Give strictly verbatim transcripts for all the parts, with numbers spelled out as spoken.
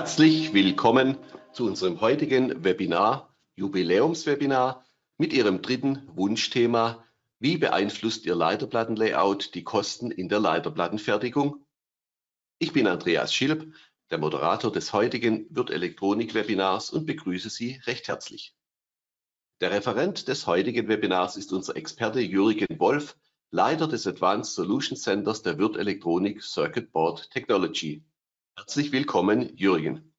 Herzlich willkommen zu unserem heutigen Webinar, Jubiläumswebinar mit Ihrem dritten Wunschthema. Wie beeinflusst Ihr Leiterplattenlayout die Kosten in der Leiterplattenfertigung? Ich bin Andreas Schilp, der Moderator des heutigen Würth Elektronik Webinars und begrüße Sie recht herzlich. Der Referent des heutigen Webinars ist unser Experte Jürgen Wolf, Leiter des Advanced Solutions Centers der Würth Elektronik Circuit Board Technology. Herzlich willkommen, Jürgen.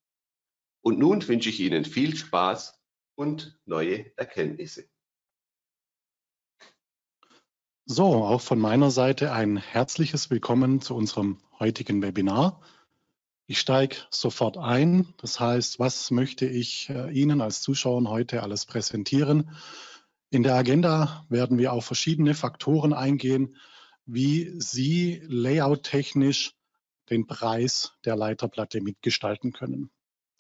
Und nun wünsche ich Ihnen viel Spaß und neue Erkenntnisse. So, auch von meiner Seite ein herzliches Willkommen zu unserem heutigen Webinar. Ich steige sofort ein. Das heißt, was möchte ich Ihnen als Zuschauern heute alles präsentieren? In der Agenda werden wir auf verschiedene Faktoren eingehen, wie Sie layouttechnisch den Preis der Leiterplatte mitgestalten können.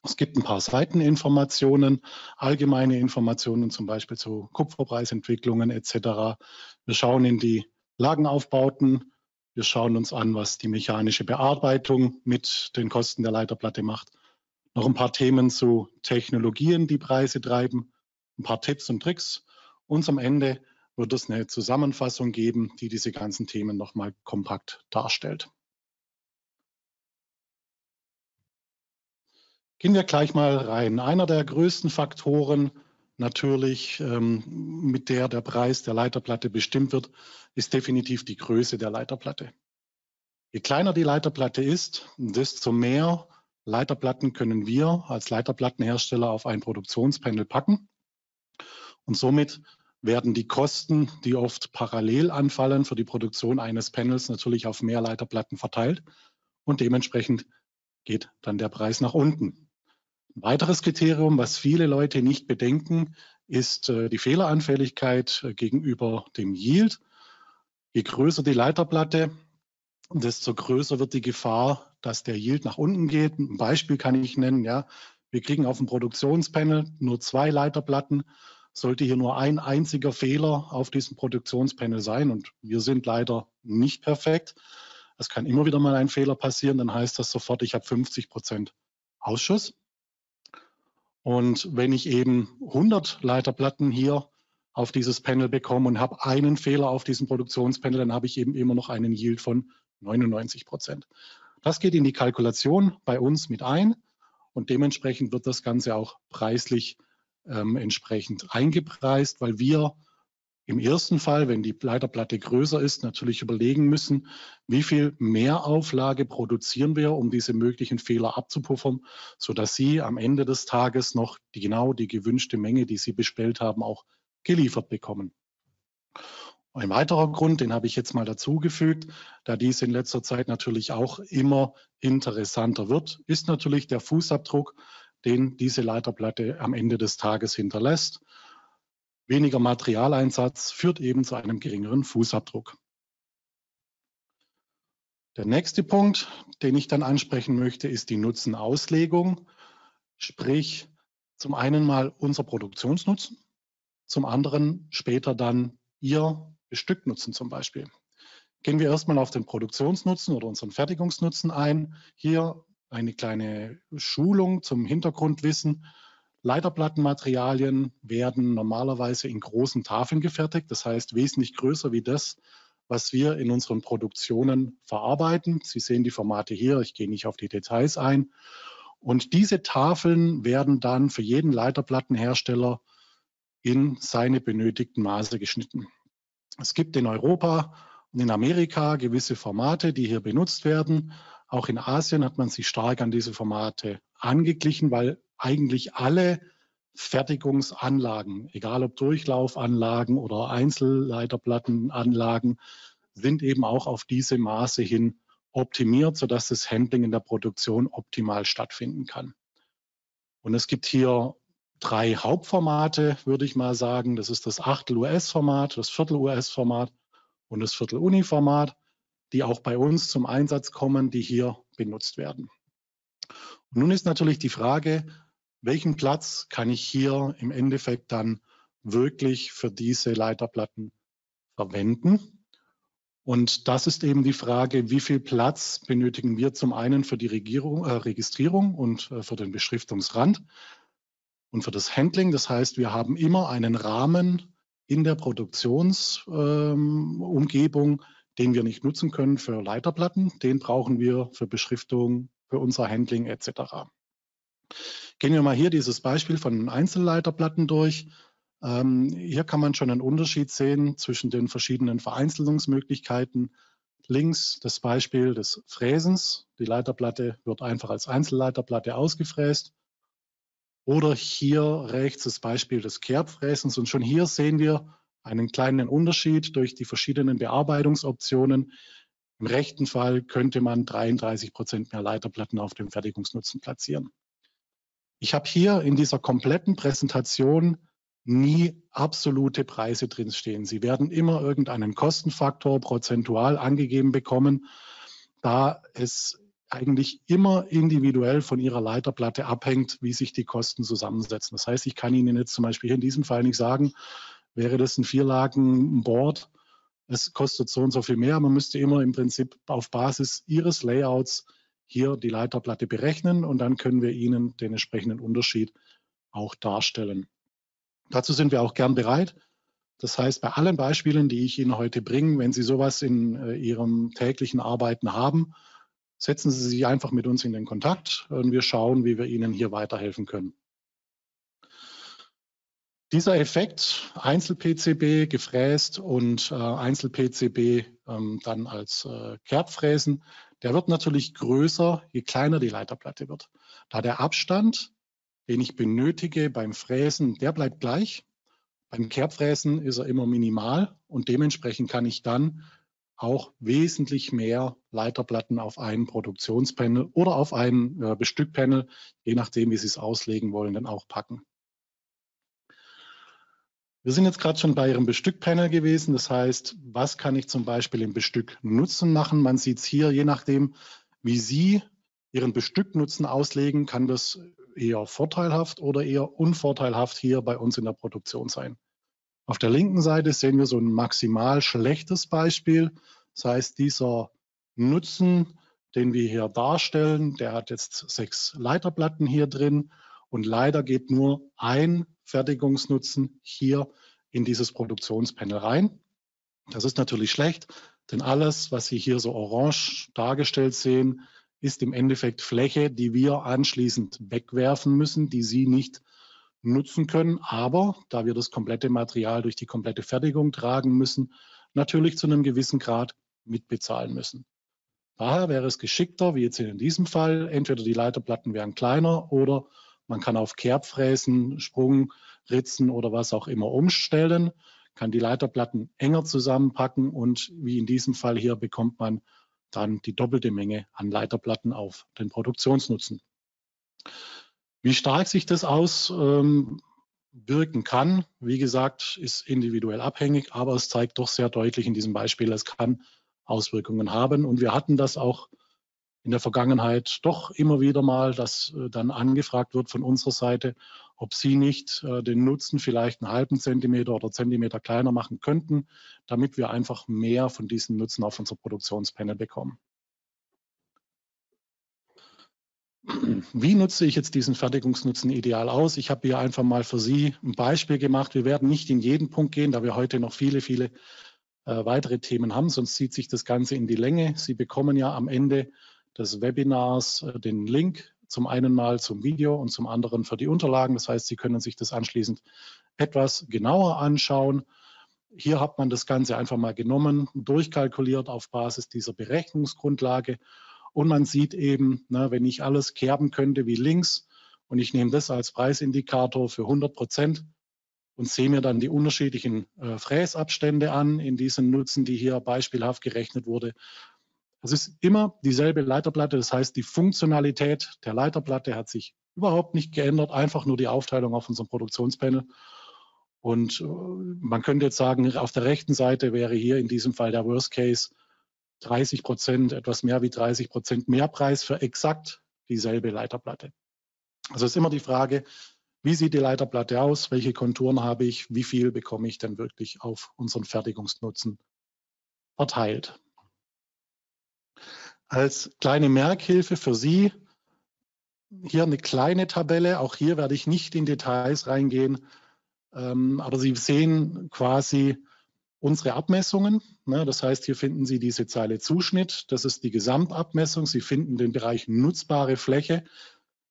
Es gibt ein paar Seiteninformationen, allgemeine Informationen zum Beispiel zu Kupferpreisentwicklungen et cetera. Wir schauen in die Lagenaufbauten, wir schauen uns an, was die mechanische Bearbeitung mit den Kosten der Leiterplatte macht. Noch ein paar Themen zu Technologien, die Preise treiben, ein paar Tipps und Tricks. Und am Ende wird es eine Zusammenfassung geben, die diese ganzen Themen nochmal kompakt darstellt. Gehen wir gleich mal rein. Einer der größten Faktoren natürlich, ähm, mit der der Preis der Leiterplatte bestimmt wird, ist definitiv die Größe der Leiterplatte. Je kleiner die Leiterplatte ist, desto mehr Leiterplatten können wir als Leiterplattenhersteller auf ein Produktionspanel packen. Und somit werden die Kosten, die oft parallel anfallen für die Produktion eines Panels, natürlich auf mehr Leiterplatten verteilt. Und dementsprechend geht dann der Preis nach unten. Ein weiteres Kriterium, was viele Leute nicht bedenken, ist die Fehleranfälligkeit gegenüber dem Yield. Je größer die Leiterplatte, desto größer wird die Gefahr, dass der Yield nach unten geht. Ein Beispiel kann ich nennen, ja. Wir kriegen auf dem Produktionspanel nur zwei Leiterplatten. Sollte hier nur ein einziger Fehler auf diesem Produktionspanel sein, und wir sind leider nicht perfekt, es kann immer wieder mal ein Fehler passieren, dann heißt das sofort, ich habe fünfzig Prozent Ausschuss. Und wenn ich eben hundert Leiterplatten hier auf dieses Panel bekomme und habe einen Fehler auf diesem Produktionspanel, dann habe ich eben immer noch einen Yield von neunundneunzig Prozent. Das geht in die Kalkulation bei uns mit ein und dementsprechend wird das Ganze auch preislich ähm, entsprechend eingepreist, weil wir im ersten Fall, wenn die Leiterplatte größer ist, natürlich überlegen müssen, wie viel Mehrauflage produzieren wir, um diese möglichen Fehler abzupuffern, sodass Sie am Ende des Tages noch die, genau die gewünschte Menge, die Sie bestellt haben, auch geliefert bekommen. Ein weiterer Grund, den habe ich jetzt mal dazugefügt, da dies in letzter Zeit natürlich auch immer interessanter wird, ist natürlich der Fußabdruck, den diese Leiterplatte am Ende des Tages hinterlässt. Weniger Materialeinsatz führt eben zu einem geringeren Fußabdruck. Der nächste Punkt, den ich dann ansprechen möchte, ist die Nutzenauslegung. Sprich, zum einen mal unser Produktionsnutzen, zum anderen später dann Ihr Stücknutzen zum Beispiel. Gehen wir erstmal auf den Produktionsnutzen oder unseren Fertigungsnutzen ein. Hier eine kleine Schulung zum Hintergrundwissen. Leiterplattenmaterialien werden normalerweise in großen Tafeln gefertigt, das heißt wesentlich größer wie das, was wir in unseren Produktionen verarbeiten. Sie sehen die Formate hier, ich gehe nicht auf die Details ein. Und diese Tafeln werden dann für jeden Leiterplattenhersteller in seine benötigten Maße geschnitten. Es gibt in Europa und in Amerika gewisse Formate, die hier benutzt werden. Auch in Asien hat man sich stark an diese Formate angeglichen, weil eigentlich alle Fertigungsanlagen, egal ob Durchlaufanlagen oder Einzelleiterplattenanlagen, sind eben auch auf diese Maße hin optimiert, sodass das Handling in der Produktion optimal stattfinden kann. Und es gibt hier drei Hauptformate, würde ich mal sagen. Das ist das Achtel U S Format, das Viertel U S Format und das Viertel Uni Format, die auch bei uns zum Einsatz kommen, die hier benutzt werden. Und nun ist natürlich die Frage, welchen Platz kann ich hier im Endeffekt dann wirklich für diese Leiterplatten verwenden? Und das ist eben die Frage, wie viel Platz benötigen wir zum einen für die Regierung, äh, Registrierung und äh, für den Beschriftungsrand und für das Handling. Das heißt, wir haben immer einen Rahmen in der Produktionsumgebung, ähm, den wir nicht nutzen können für Leiterplatten. Den brauchen wir für Beschriftung, für unser Handling et cetera. Gehen wir mal hier dieses Beispiel von Einzelleiterplatten durch. Ähm, hier kann man schon einen Unterschied sehen zwischen den verschiedenen Vereinzelungsmöglichkeiten. Links das Beispiel des Fräsens. Die Leiterplatte wird einfach als Einzelleiterplatte ausgefräst. Oder hier rechts das Beispiel des Kerbfräsens. Und schon hier sehen wir einen kleinen Unterschied durch die verschiedenen Bearbeitungsoptionen. Im rechten Fall könnte man dreiunddreißig Prozent mehr Leiterplatten auf dem Fertigungsnutzen platzieren. Ich habe hier in dieser kompletten Präsentation nie absolute Preise drinstehen. Sie werden immer irgendeinen Kostenfaktor prozentual angegeben bekommen, da es eigentlich immer individuell von Ihrer Leiterplatte abhängt, wie sich die Kosten zusammensetzen. Das heißt, ich kann Ihnen jetzt zum Beispiel in diesem Fall nicht sagen, wäre das ein Vierlagen-Board, es kostet so und so viel mehr. Man müsste immer im Prinzip auf Basis Ihres Layouts hier die Leiterplatte berechnen und dann können wir Ihnen den entsprechenden Unterschied auch darstellen. Dazu sind wir auch gern bereit. Das heißt, bei allen Beispielen, die ich Ihnen heute bringe, wenn Sie sowas in äh, Ihrem täglichen Arbeiten haben, setzen Sie sich einfach mit uns in den Kontakt und wir schauen, wie wir Ihnen hier weiterhelfen können. Dieser Effekt, Einzel-P C B gefräst und äh, Einzel-P C B ähm, dann als äh, Kerbfräsen, der wird natürlich größer, je kleiner die Leiterplatte wird, da der Abstand, den ich benötige beim Fräsen, der bleibt gleich. Beim Kerbfräsen ist er immer minimal und dementsprechend kann ich dann auch wesentlich mehr Leiterplatten auf einen Produktionspanel oder auf ein äh, Bestückpanel, je nachdem, wie Sie es auslegen wollen, dann auch packen. Wir sind jetzt gerade schon bei Ihrem Bestückpanel gewesen. Das heißt, was kann ich zum Beispiel im Bestück Nutzen machen? Man sieht es hier, je nachdem, wie Sie Ihren Bestück Nutzen auslegen, kann das eher vorteilhaft oder eher unvorteilhaft hier bei uns in der Produktion sein. Auf der linken Seite sehen wir so ein maximal schlechtes Beispiel. Das heißt, dieser Nutzen, den wir hier darstellen, der hat jetzt sechs Leiterplatten hier drin und leider geht nur ein Fertigungsnutzen hier in dieses Produktionspanel rein. Das ist natürlich schlecht, denn alles, was Sie hier so orange dargestellt sehen, ist im Endeffekt Fläche, die wir anschließend wegwerfen müssen, die Sie nicht nutzen können, aber da wir das komplette Material durch die komplette Fertigung tragen müssen, natürlich zu einem gewissen Grad mitbezahlen müssen. Daher wäre es geschickter, wie jetzt in diesem Fall, entweder die Leiterplatten wären kleiner oder man kann auf Kerbfräsen, Sprungritzen oder was auch immer umstellen, kann die Leiterplatten enger zusammenpacken und wie in diesem Fall hier bekommt man dann die doppelte Menge an Leiterplatten auf den Produktionsnutzen. Wie stark sich das auswirken ähm, kann, wie gesagt, ist individuell abhängig, aber es zeigt doch sehr deutlich in diesem Beispiel, es kann Auswirkungen haben. Und wir hatten das auch in der Vergangenheit doch immer wieder mal, dass äh, dann angefragt wird von unserer Seite, ob Sie nicht äh, den Nutzen vielleicht einen halben Zentimeter oder Zentimeter kleiner machen könnten, damit wir einfach mehr von diesen Nutzen auf unser Produktionspanel bekommen. Wie nutze ich jetzt diesen Fertigungsnutzen ideal aus? Ich habe hier einfach mal für Sie ein Beispiel gemacht. Wir werden nicht in jeden Punkt gehen, da wir heute noch viele, viele äh, weitere Themen haben, sonst zieht sich das Ganze in die Länge. Sie bekommen ja am Ende des Webinars äh, den Link zum einen mal zum Video und zum anderen für die Unterlagen. Das heißt, Sie können sich das anschließend etwas genauer anschauen. Hier hat man das Ganze einfach mal genommen, durchkalkuliert auf Basis dieser Berechnungsgrundlage. Und man sieht eben, na, wenn ich alles kerben könnte wie links und ich nehme das als Preisindikator für hundert Prozent und sehe mir dann die unterschiedlichen äh, Fräsabstände an in diesen Nutzen, die hier beispielhaft gerechnet wurde. Es ist immer dieselbe Leiterplatte, das heißt, die Funktionalität der Leiterplatte hat sich überhaupt nicht geändert, einfach nur die Aufteilung auf unserem Produktionspanel. Und äh, man könnte jetzt sagen, auf der rechten Seite wäre hier in diesem Fall der Worst Case, dreißig Prozent, etwas mehr wie dreißig Prozent Mehrpreis für exakt dieselbe Leiterplatte. Also ist immer die Frage, wie sieht die Leiterplatte aus, welche Konturen habe ich, wie viel bekomme ich denn wirklich auf unseren Fertigungsnutzen verteilt. Als kleine Merkhilfe für Sie hier eine kleine Tabelle. Auch hier werde ich nicht in Details reingehen, aber Sie sehen quasi unsere Abmessungen. Das heißt, hier finden Sie diese Zeile Zuschnitt. Das ist die Gesamtabmessung. Sie finden den Bereich nutzbare Fläche.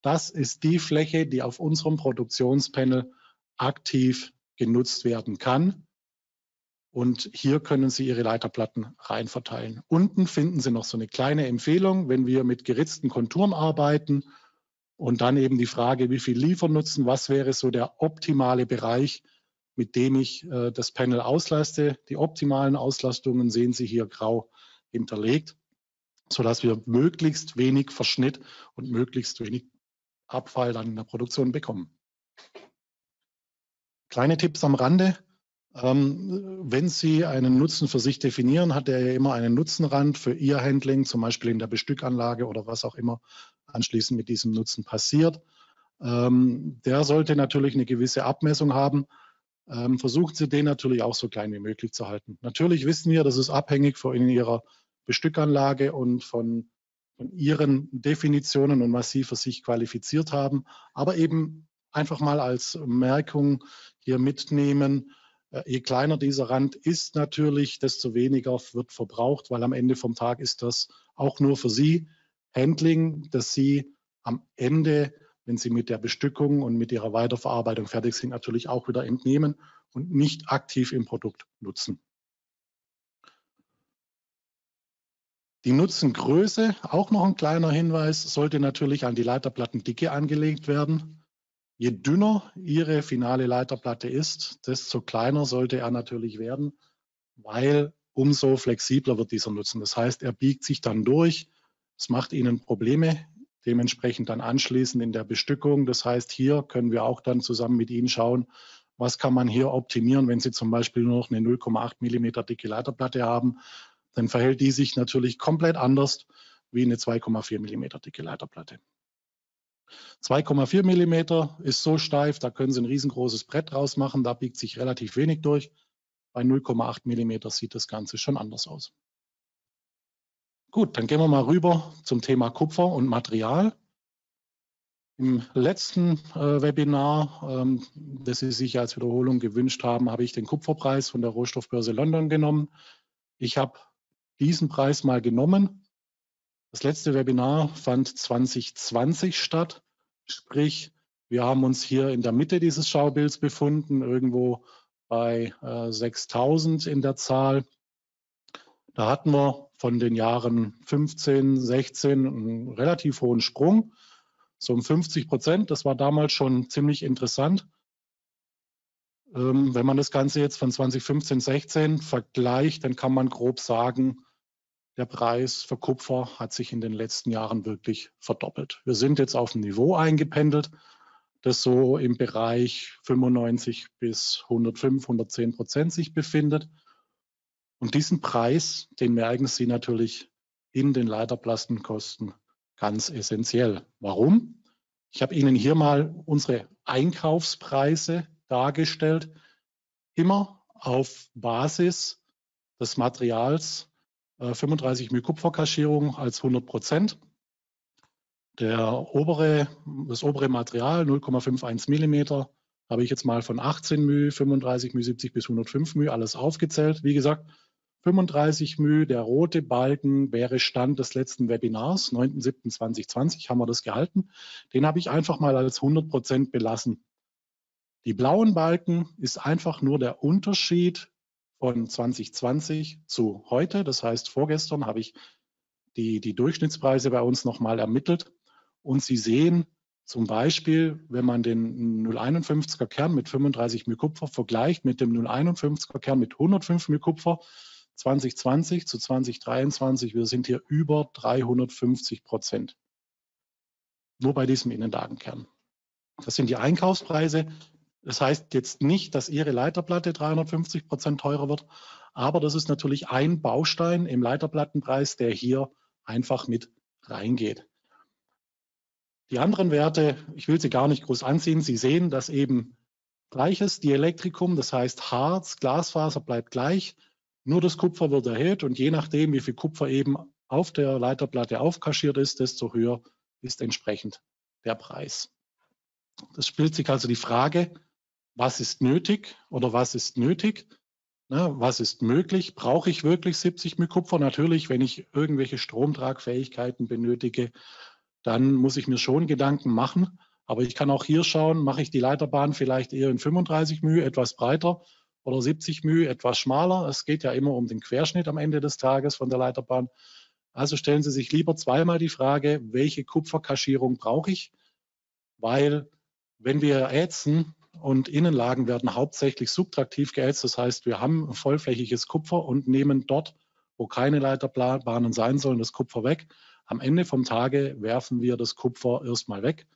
Das ist die Fläche, die auf unserem Produktionspanel aktiv genutzt werden kann. Und hier können Sie Ihre Leiterplatten rein verteilen. Unten finden Sie noch so eine kleine Empfehlung, wenn wir mit geritzten Konturen arbeiten und dann eben die Frage, wie viel Liefernutzen, was wäre so der optimale Bereich, mit dem ich äh, das Panel auslaste. Die optimalen Auslastungen sehen Sie hier grau hinterlegt, sodass wir möglichst wenig Verschnitt und möglichst wenig Abfall dann in der Produktion bekommen. Kleine Tipps am Rande. Wenn Sie einen Nutzen für sich definieren, hat er ja immer einen Nutzenrand für Ihr Handling, zum Beispiel in der Bestückanlage oder was auch immer anschließend mit diesem Nutzen passiert. Der sollte natürlich eine gewisse Abmessung haben. Versuchen Sie den natürlich auch so klein wie möglich zu halten. Natürlich wissen wir, das ist abhängig von Ihrer Bestückanlage und von, von Ihren Definitionen und was Sie für sich qualifiziert haben. Aber eben einfach mal als Merkung hier mitnehmen. Je kleiner dieser Rand ist natürlich, desto weniger wird verbraucht, weil am Ende vom Tag ist das auch nur für Sie Handling, dass Sie am Ende, wenn Sie mit der Bestückung und mit Ihrer Weiterverarbeitung fertig sind, natürlich auch wieder entnehmen und nicht aktiv im Produkt nutzen. Die Nutzengröße, auch noch ein kleiner Hinweis, sollte natürlich an die Leiterplattendicke angelegt werden. Je dünner Ihre finale Leiterplatte ist, desto kleiner sollte er natürlich werden, weil umso flexibler wird dieser Nutzen. Das heißt, er biegt sich dann durch, es macht Ihnen Probleme, dementsprechend dann anschließend in der Bestückung. Das heißt, hier können wir auch dann zusammen mit Ihnen schauen, was kann man hier optimieren, wenn Sie zum Beispiel nur noch eine null Komma acht Millimeter dicke Leiterplatte haben, dann verhält die sich natürlich komplett anders wie eine zwei Komma vier Millimeter dicke Leiterplatte. zwei Komma vier Millimeter ist so steif, da können Sie ein riesengroßes Brett draus machen, da biegt sich relativ wenig durch. Bei null Komma acht Millimeter sieht das Ganze schon anders aus. Gut, dann gehen wir mal rüber zum Thema Kupfer und Material. Im letzten äh, Webinar, ähm, das Sie sich als Wiederholung gewünscht haben, habe ich den Kupferpreis von der Rohstoffbörse London genommen. Ich habe diesen Preis mal genommen. Das letzte Webinar fand zwanzig zwanzig statt, sprich, wir haben uns hier in der Mitte dieses Schaubilds befunden, irgendwo bei äh, sechstausend in der Zahl. Da hatten wir von den Jahren fünfzehn, sechzehn einen relativ hohen Sprung, so um fünfzig Prozent. Das war damals schon ziemlich interessant. Ähm, wenn man das Ganze jetzt von zwanzig fünfzehn, sechzehn vergleicht, dann kann man grob sagen, der Preis für Kupfer hat sich in den letzten Jahren wirklich verdoppelt. Wir sind jetzt auf ein Niveau eingependelt, das so im Bereich fünfundneunzig bis hundertfünf, hundertzehn Prozent sich befindet. Und diesen Preis, den merken Sie natürlich in den Leiterplattenkosten ganz essentiell. Warum? Ich habe Ihnen hier mal unsere Einkaufspreise dargestellt, immer auf Basis des Materials, fünfunddreißig Mü Kupferkaschierung als hundert Prozent. Der obere, das obere Material, null Komma einundfünfzig Millimeter, habe ich jetzt mal von achtzehn Mü, fünfunddreißig Mü, siebzig bis hundertfünf Mü alles aufgezählt. Wie gesagt, fünfunddreißig Mü, der rote Balken wäre Stand des letzten Webinars, neunten siebten zweitausendzwanzig haben wir das gehalten. Den habe ich einfach mal als hundert Prozent belassen. Die blauen Balken ist einfach nur der Unterschied von zwanzig zwanzig zu heute. Das heißt, vorgestern habe ich die, die Durchschnittspreise bei uns nochmal ermittelt. Und Sie sehen zum Beispiel, wenn man den null Komma einundfünfziger Kern mit fünfunddreißig Mü Kupfer vergleicht mit dem null Komma einundfünfziger Kern mit hundertfünf Mü Kupfer, zwanzig zwanzig zu zwanzig dreiundzwanzig, wir sind hier über dreihundertfünfzig Prozent. Nur bei diesem Innenlagenkern. Das sind die Einkaufspreise. Das heißt jetzt nicht, dass Ihre Leiterplatte dreihundertfünfzig Prozent teurer wird, aber das ist natürlich ein Baustein im Leiterplattenpreis, der hier einfach mit reingeht. Die anderen Werte, ich will sie gar nicht groß anziehen, Sie sehen, dass eben gleiches Dielektrikum, das heißt Harz, Glasfaser bleibt gleich, Nur das Kupfer wird erhöht und je nachdem, wie viel Kupfer eben auf der Leiterplatte aufkaschiert ist, desto höher ist entsprechend der Preis. Das spielt sich also die Frage, was ist nötig oder was ist nötig? Na, was ist möglich? Brauche ich wirklich siebzig Mio Kupfer? Natürlich, wenn ich irgendwelche Stromtragfähigkeiten benötige, dann muss ich mir schon Gedanken machen. Aber ich kann auch hier schauen, mache ich die Leiterbahn vielleicht eher in fünfunddreißig Mio, etwas breiter oder siebzig Mio, etwas schmaler. Es geht ja immer um den Querschnitt am Ende des Tages von der Leiterbahn. Also stellen Sie sich lieber zweimal die Frage, welche Kupferkaschierung brauche ich? Weil wenn wir ätzen und Innenlagen werden hauptsächlich subtraktiv geätzt, das heißt, wir haben vollflächiges Kupfer und nehmen dort, wo keine Leiterbahnen sein sollen, das Kupfer weg. Am Ende vom Tage werfen wir das Kupfer erstmal weg.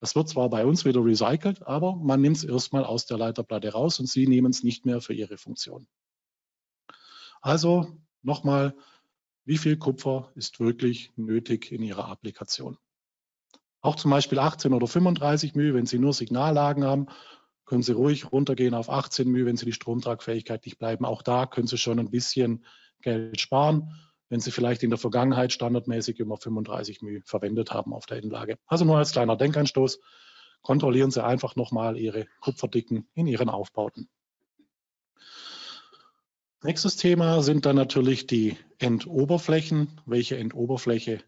Das wird zwar bei uns wieder recycelt, aber man nimmt es erstmal aus der Leiterplatte raus und sie nehmen es nicht mehr für ihre Funktion. Also nochmal, wie viel Kupfer ist wirklich nötig in Ihrer Applikation? Auch zum Beispiel achtzehn oder fünfunddreißig Mio, wenn Sie nur Signallagen haben, können Sie ruhig runtergehen auf achtzehn Mio, wenn Sie die Stromtragfähigkeit nicht bleiben. Auch da können Sie schon ein bisschen Geld sparen, wenn Sie vielleicht in der Vergangenheit standardmäßig immer fünfunddreißig Mio verwendet haben auf der Innenlage. Also nur als kleiner Denkanstoß, kontrollieren Sie einfach nochmal Ihre Kupferdicken in Ihren Aufbauten. Nächstes Thema sind dann natürlich die Endoberflächen. Welche Endoberfläche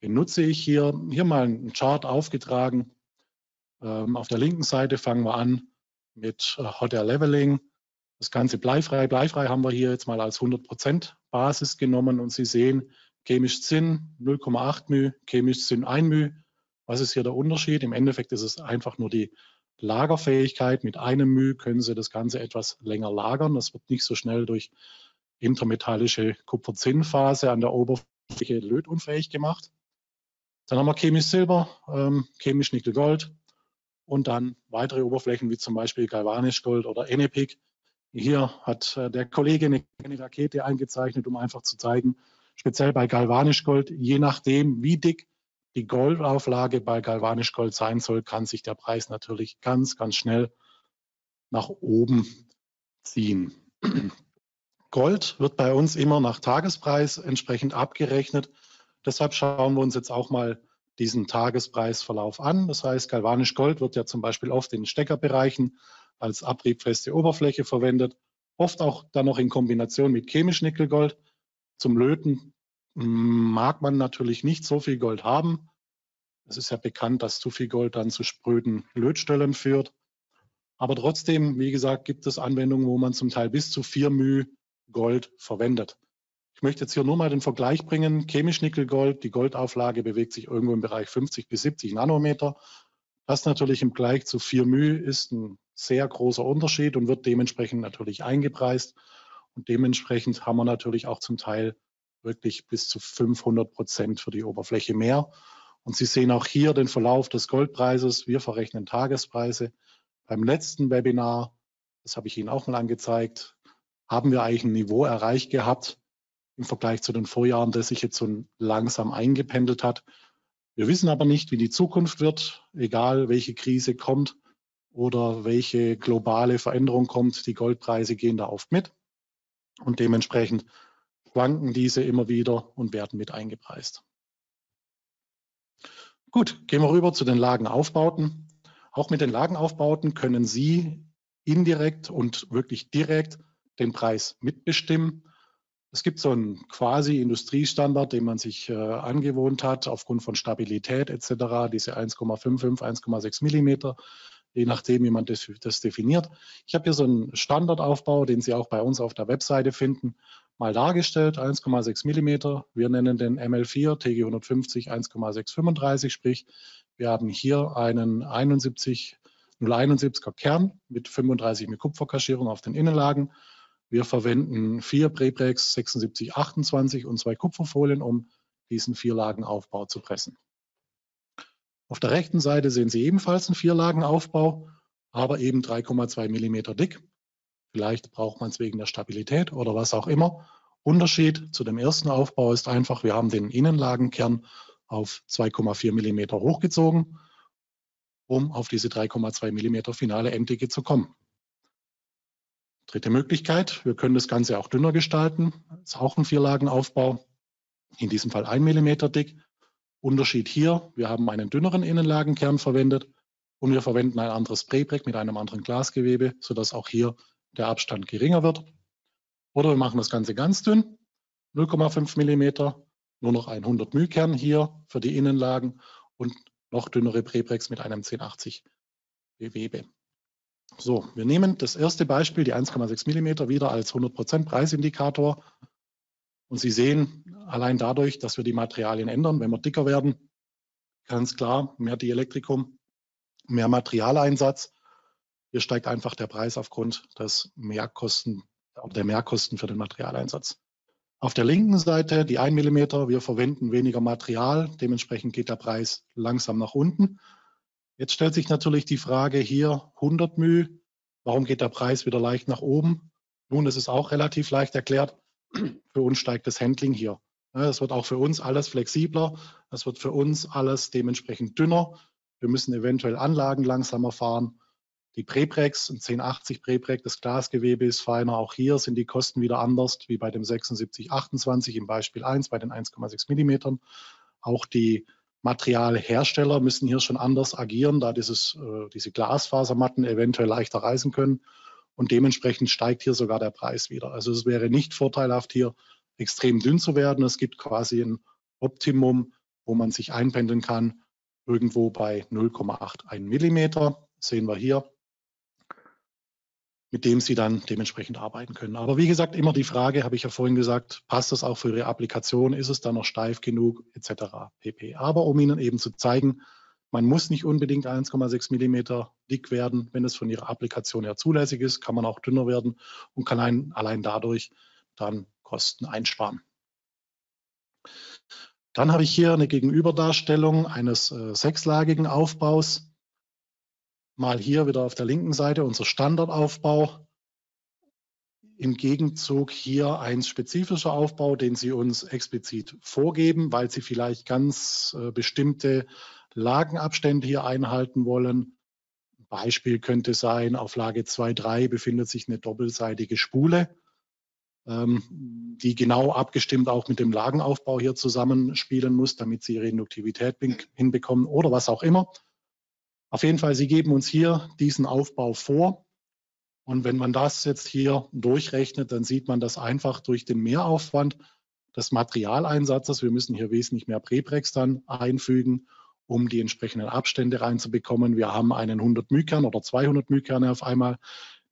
benutze ich hier? Hier mal einen Chart aufgetragen. Auf der linken Seite fangen wir an mit Hot Air Leveling. Das Ganze bleifrei. Bleifrei haben wir hier jetzt mal als hundert Prozent Basis genommen und Sie sehen, chemisch Zinn null Komma acht Mio, chemisch Zinn ein Mio. Was ist hier der Unterschied? Im Endeffekt ist es einfach nur die Lagerfähigkeit. Mit einem Mü können Sie das Ganze etwas länger lagern. Das wird nicht so schnell durch intermetallische Kupfer-Zinn-Phase an der Oberfläche lötunfähig gemacht. Dann haben wir chemisch Silber, ähm, chemisch Nickel-Gold und dann weitere Oberflächen wie zum Beispiel galvanisch Gold oder Enepic. Hier hat äh, der Kollege eine kleine Rakete eingezeichnet, um einfach zu zeigen, speziell bei Galvanisch Gold, je nachdem, wie dick die Goldauflage bei Galvanisch Gold sein soll, kann sich der Preis natürlich ganz, ganz schnell nach oben ziehen. Gold wird bei uns immer nach Tagespreis entsprechend abgerechnet. Deshalb schauen wir uns jetzt auch mal diesen Tagespreisverlauf an. Das heißt, Galvanisch Gold wird ja zum Beispiel oft in Steckerbereichen als abriebfeste Oberfläche verwendet, oft auch dann noch in Kombination mit chemisch Nickelgold. Zum Löten mag man natürlich nicht so viel Gold haben. Es ist ja bekannt, dass zu viel Gold dann zu spröden Lötstellen führt. Aber trotzdem, wie gesagt, gibt es Anwendungen, wo man zum Teil bis zu vier Mio Gold verwendet. Ich möchte jetzt hier nur mal den Vergleich bringen. Chemisch Nickelgold, die Goldauflage bewegt sich irgendwo im Bereich fünfzig bis siebzig Nanometer. Das natürlich im Vergleich zu vier Mio ist ein sehr großer Unterschied und wird dementsprechend natürlich eingepreist. Und dementsprechend haben wir natürlich auch zum Teil wirklich bis zu fünfhundert Prozent für die Oberfläche mehr. Und Sie sehen auch hier den Verlauf des Goldpreises. Wir verrechnen Tagespreise. Beim letzten Webinar, das habe ich Ihnen auch mal angezeigt, haben wir eigentlich ein Niveau erreicht gehabt im Vergleich zu den Vorjahren, das sich jetzt so langsam eingependelt hat. Wir wissen aber nicht, wie die Zukunft wird, egal welche Krise kommt oder welche globale Veränderung kommt. Die Goldpreise gehen da oft mit und dementsprechend schwanken diese immer wieder und werden mit eingepreist. Gut, gehen wir rüber zu den Lagenaufbauten. Auch mit den Lagenaufbauten können Sie indirekt und wirklich direkt den Preis mitbestimmen. Es gibt so einen quasi Industriestandard, den man sich äh, angewohnt hat, aufgrund von Stabilität et cetera, diese eins Komma fünfundfünfzig, eins Komma sechs Millimeter, je nachdem, wie man das, das definiert. Ich habe hier so einen Standardaufbau, den Sie auch bei uns auf der Webseite finden, mal dargestellt, eins Komma sechs Millimeter. Wir nennen den M L vier, T G hundertfünfzig, eins Komma sechs fünfunddreißig, sprich, wir haben hier einen einundsiebzig null einundsiebziger Kern mit fünfunddreißig Mio Kupferkaschierung auf den Innenlagen. Wir verwenden vier Prepregs sechsundsiebzig achtundzwanzig und zwei Kupferfolien, um diesen Vierlagenaufbau zu pressen. Auf der rechten Seite sehen Sie ebenfalls einen Vierlagenaufbau, aber eben drei Komma zwei Millimeter dick. Vielleicht braucht man es wegen der Stabilität oder was auch immer. Unterschied zu dem ersten Aufbau ist einfach, wir haben den Innenlagenkern auf zwei Komma vier Millimeter hochgezogen, um auf diese drei Komma zwei Millimeter finale Enddicke zu kommen. Dritte Möglichkeit, wir können das Ganze auch dünner gestalten. Das ist auch ein Vierlagenaufbau, in diesem Fall ein Millimeter dick. Unterschied hier, wir haben einen dünneren Innenlagenkern verwendet und wir verwenden ein anderes Prepreg mit einem anderen Glasgewebe, sodass auch hier der Abstand geringer wird. Oder wir machen das Ganze ganz dünn, null Komma fünf Millimeter, nur noch ein hundert-μ-Kern hier für die Innenlagen und noch dünnere Prepregs mit einem zehn achtzig Gewebe. So, wir nehmen das erste Beispiel, die eins Komma sechs Millimeter, wieder als hundert Prozent Preisindikator. Und Sie sehen, allein dadurch, dass wir die Materialien ändern, wenn wir dicker werden, ganz klar, mehr Dielektrikum, mehr Materialeinsatz. Hier steigt einfach der Preis aufgrund des Mehrkosten, der Mehrkosten für den Materialeinsatz. Auf der linken Seite die ein Millimeter, wir verwenden weniger Material, dementsprechend geht der Preis langsam nach unten. Jetzt stellt sich natürlich die Frage hier hundert μ, warum geht der Preis wieder leicht nach oben? Nun, das ist auch relativ leicht erklärt, für uns steigt das Handling hier. Es wird auch für uns alles flexibler, es wird für uns alles dementsprechend dünner. Wir müssen eventuell Anlagen langsamer fahren. Die Prepregs, ein zehn achtzig Prepreg, das Glasgewebe ist feiner, auch hier sind die Kosten wieder anders, wie bei dem sechsundsiebzig achtundzwanzig im Beispiel eins, bei den eins Komma sechs Millimetern. Auch die Materialhersteller müssen hier schon anders agieren, da dieses, äh, diese Glasfasermatten eventuell leichter reißen können und dementsprechend steigt hier sogar der Preis wieder. Also es wäre nicht vorteilhaft, hier extrem dünn zu werden. Es gibt quasi ein Optimum, wo man sich einpendeln kann, irgendwo bei null Komma einundachtzig Millimeter, sehen wir hier, mit dem Sie dann dementsprechend arbeiten können. Aber wie gesagt, immer die Frage, habe ich ja vorhin gesagt, passt das auch für Ihre Applikation, ist es dann noch steif genug, et cetera pp. Aber um Ihnen eben zu zeigen, man muss nicht unbedingt eins Komma sechs Millimeter dick werden, wenn es von Ihrer Applikation her zulässig ist, kann man auch dünner werden und kann ein, allein dadurch dann Kosten einsparen. Dann habe ich hier eine Gegenüberdarstellung eines äh, sechslagigen Aufbaus. Mal hier wieder auf der linken Seite unser Standardaufbau. Im Gegenzug hier ein spezifischer Aufbau, den Sie uns explizit vorgeben, weil Sie vielleicht ganz bestimmte Lagenabstände hier einhalten wollen. Ein Beispiel könnte sein, auf Lage zwei Komma drei befindet sich eine doppelseitige Spule, die genau abgestimmt auch mit dem Lagenaufbau hier zusammenspielen muss, damit Sie Ihre Induktivität hinbekommen oder was auch immer. Auf jeden Fall, Sie geben uns hier diesen Aufbau vor und wenn man das jetzt hier durchrechnet, dann sieht man, dass einfach durch den Mehraufwand des Materialeinsatzes, wir müssen hier wesentlich mehr Prepregs dann einfügen, um die entsprechenden Abstände reinzubekommen. Wir haben einen hundert μ-Kern oder zweihundert μ-Kern auf einmal,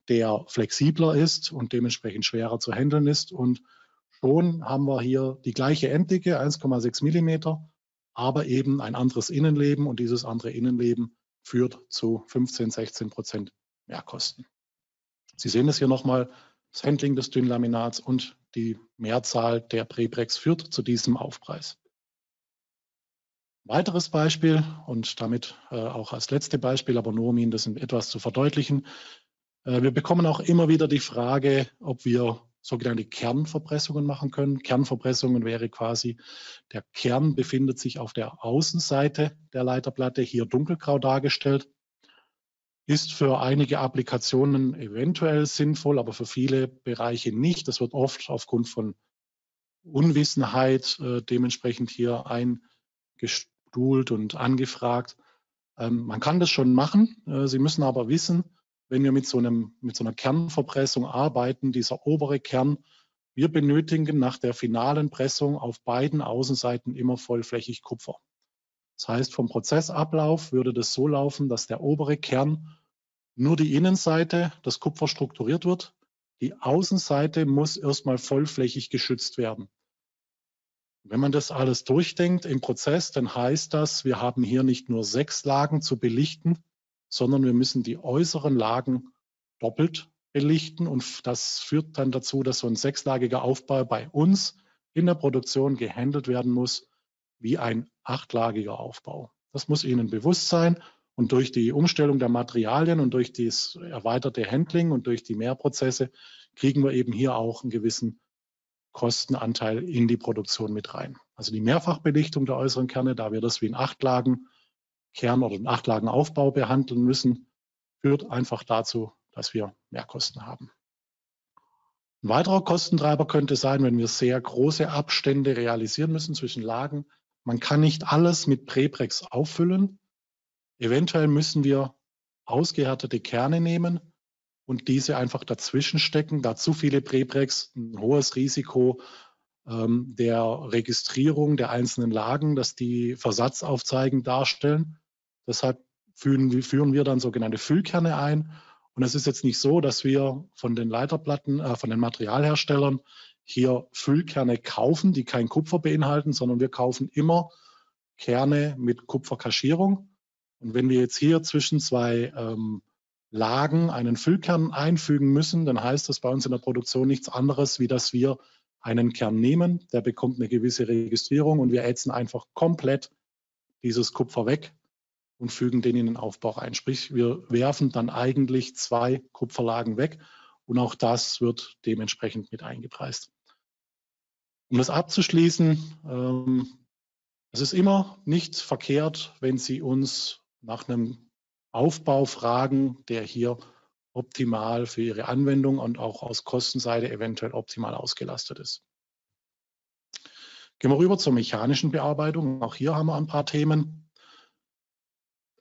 der flexibler ist und dementsprechend schwerer zu handeln ist und schon haben wir hier die gleiche Enddicke, eins Komma sechs Millimeter, aber eben ein anderes Innenleben und dieses andere Innenleben führt zu fünfzehn, sechzehn Prozent Mehrkosten. Sie sehen es hier nochmal, das Handling des Dünnlaminats und die Mehrzahl der Prepregs führt zu diesem Aufpreis. Weiteres Beispiel und damit äh, auch als letztes Beispiel, aber nur um Ihnen das etwas zu verdeutlichen. Äh, wir bekommen auch immer wieder die Frage, ob wir sogenannte Kernverpressungen machen können. Kernverpressungen wäre quasi, der Kern befindet sich auf der Außenseite der Leiterplatte, hier dunkelgrau dargestellt. Ist für einige Applikationen eventuell sinnvoll, aber für viele Bereiche nicht. Das wird oft aufgrund von Unwissenheit äh, dementsprechend hier eingestuhlt und angefragt. Ähm, man kann das schon machen, äh, Sie müssen aber wissen, wenn wir mit so, einem, mit so einer Kernverpressung arbeiten, dieser obere Kern, wir benötigen nach der finalen Pressung auf beiden Außenseiten immer vollflächig Kupfer. Das heißt, vom Prozessablauf würde das so laufen, dass der obere Kern nur die Innenseite, das Kupfer strukturiert wird. Die Außenseite muss erstmal vollflächig geschützt werden. Wenn man das alles durchdenkt im Prozess, dann heißt das, wir haben hier nicht nur sechs Lagen zu belichten, sondern wir müssen die äußeren Lagen doppelt belichten und das führt dann dazu, dass so ein sechslagiger Aufbau bei uns in der Produktion gehandelt werden muss wie ein achtlagiger Aufbau. Das muss Ihnen bewusst sein und durch die Umstellung der Materialien und durch das erweiterte Handling und durch die Mehrprozesse kriegen wir eben hier auch einen gewissen Kostenanteil in die Produktion mit rein. Also die Mehrfachbelichtung der äußeren Kerne, da wir das wie in achtlagen Kern- oder einen Achtlagenaufbau behandeln müssen, führt einfach dazu, dass wir Mehrkosten haben. Ein weiterer Kostentreiber könnte sein, wenn wir sehr große Abstände realisieren müssen zwischen Lagen. Man kann nicht alles mit Prepregs auffüllen. Eventuell müssen wir ausgehärtete Kerne nehmen und diese einfach dazwischen stecken. Da zu viele Prepregs, ein hohes Risiko ähm, der Registrierung der einzelnen Lagen, dass die Versatzaufzeigen darstellen. Deshalb führen, führen wir dann sogenannte Füllkerne ein. Und es ist jetzt nicht so, dass wir von den Leiterplatten, äh, von den Materialherstellern hier Füllkerne kaufen, die kein Kupfer beinhalten, sondern wir kaufen immer Kerne mit Kupferkaschierung. Und wenn wir jetzt hier zwischen zwei ähm, Lagen einen Füllkern einfügen müssen, dann heißt das bei uns in der Produktion nichts anderes, wie dass wir einen Kern nehmen, der bekommt eine gewisse Registrierung und wir ätzen einfach komplett dieses Kupfer weg und fügen den in den Aufbau ein. Sprich, wir werfen dann eigentlich zwei Kupferlagen weg und auch das wird dementsprechend mit eingepreist. Um das abzuschließen, ähm, es ist immer nicht verkehrt, wenn Sie uns nach einem Aufbau fragen, der hier optimal für Ihre Anwendung und auch aus Kostenseite eventuell optimal ausgelastet ist. Gehen wir rüber zur mechanischen Bearbeitung. Auch hier haben wir ein paar Themen.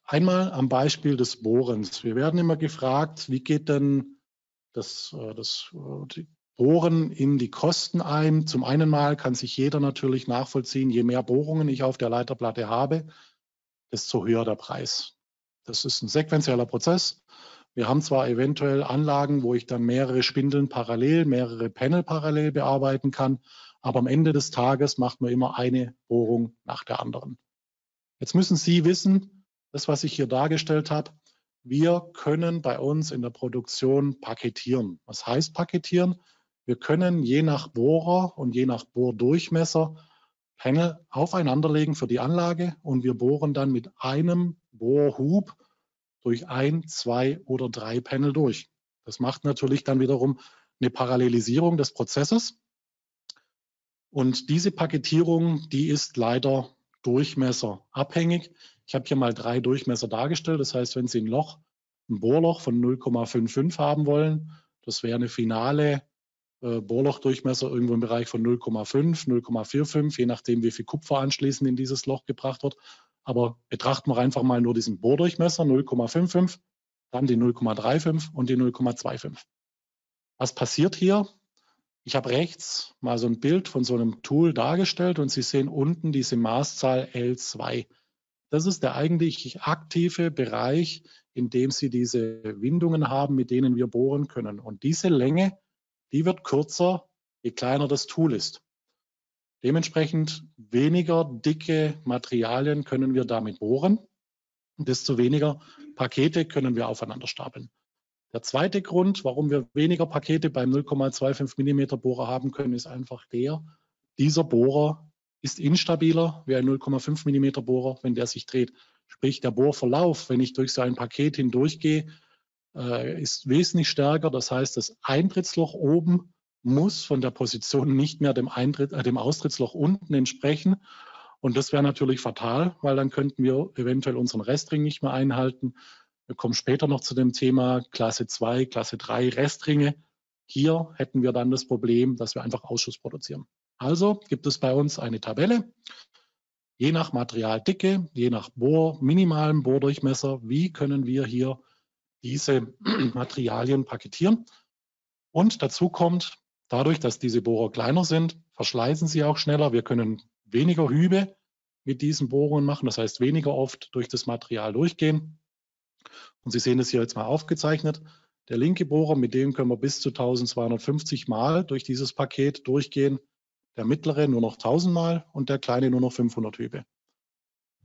Einmal am Beispiel des Bohrens. Wir werden immer gefragt, wie geht denn das, das Bohren in die Kosten ein? Zum einen mal kann sich jeder natürlich nachvollziehen, je mehr Bohrungen ich auf der Leiterplatte habe, desto höher der Preis. Das ist ein sequenzieller Prozess. Wir haben zwar eventuell Anlagen, wo ich dann mehrere Spindeln parallel, mehrere Panel parallel bearbeiten kann, aber am Ende des Tages macht man immer eine Bohrung nach der anderen. Jetzt müssen Sie wissen, das, was ich hier dargestellt habe, wir können bei uns in der Produktion paketieren. Was heißt paketieren? Wir können je nach Bohrer und je nach Bohrdurchmesser Panel aufeinanderlegen für die Anlage und wir bohren dann mit einem Bohrhub durch ein, zwei oder drei Panel durch. Das macht natürlich dann wiederum eine Parallelisierung des Prozesses. Und diese Paketierung, die ist leider Durchmesser abhängig. Ich habe hier mal drei Durchmesser dargestellt. Das heißt, wenn Sie ein Loch, ein Bohrloch von null Komma fünfundfünfzig haben wollen, das wäre eine finale äh, Bohrlochdurchmesser irgendwo im Bereich von null Komma fünf, null Komma fünfundvierzig, je nachdem, wie viel Kupfer anschließend in dieses Loch gebracht wird. Aber betrachten wir einfach mal nur diesen Bohrdurchmesser null Komma fünfundfünfzig, dann die null Komma fünfunddreißig und die null Komma fünfundzwanzig. Was passiert hier? Ich habe rechts mal so ein Bild von so einem Tool dargestellt und Sie sehen unten diese Maßzahl L zwei. Das ist der eigentlich aktive Bereich, in dem Sie diese Windungen haben, mit denen wir bohren können. Und diese Länge, die wird kürzer, je kleiner das Tool ist. Dementsprechend weniger dicke Materialien können wir damit bohren, desto weniger Pakete können wir aufeinander stapeln. Der zweite Grund, warum wir weniger Pakete beim null Komma fünfundzwanzig Millimeter Bohrer haben können, ist einfach der, dieser Bohrer ist instabiler wie ein null Komma fünf Millimeter Bohrer, wenn der sich dreht. Sprich, der Bohrverlauf, wenn ich durch so ein Paket hindurchgehe, ist wesentlich stärker. Das heißt, das Eintrittsloch oben muss von der Position nicht mehr dem, Eintritt, äh, dem Austrittsloch unten entsprechen. Und das wäre natürlich fatal, weil dann könnten wir eventuell unseren Restring nicht mehr einhalten. Wir kommen später noch zu dem Thema Klasse zwei, Klasse drei Restringe. Hier hätten wir dann das Problem, dass wir einfach Ausschuss produzieren. Also gibt es bei uns eine Tabelle, je nach Materialdicke, je nach Bohr, minimalem Bohrdurchmesser, wie können wir hier diese Materialien paketieren. Und dazu kommt, dadurch, dass diese Bohrer kleiner sind, verschleißen sie auch schneller. Wir können weniger Hübe mit diesen Bohrungen machen, das heißt weniger oft durch das Material durchgehen. Und Sie sehen das hier jetzt mal aufgezeichnet. Der linke Bohrer, mit dem können wir bis zu eintausendzweihundertfünfzig Mal durch dieses Paket durchgehen. Der mittlere nur noch tausend Mal und der kleine nur noch fünfhundert Hübe.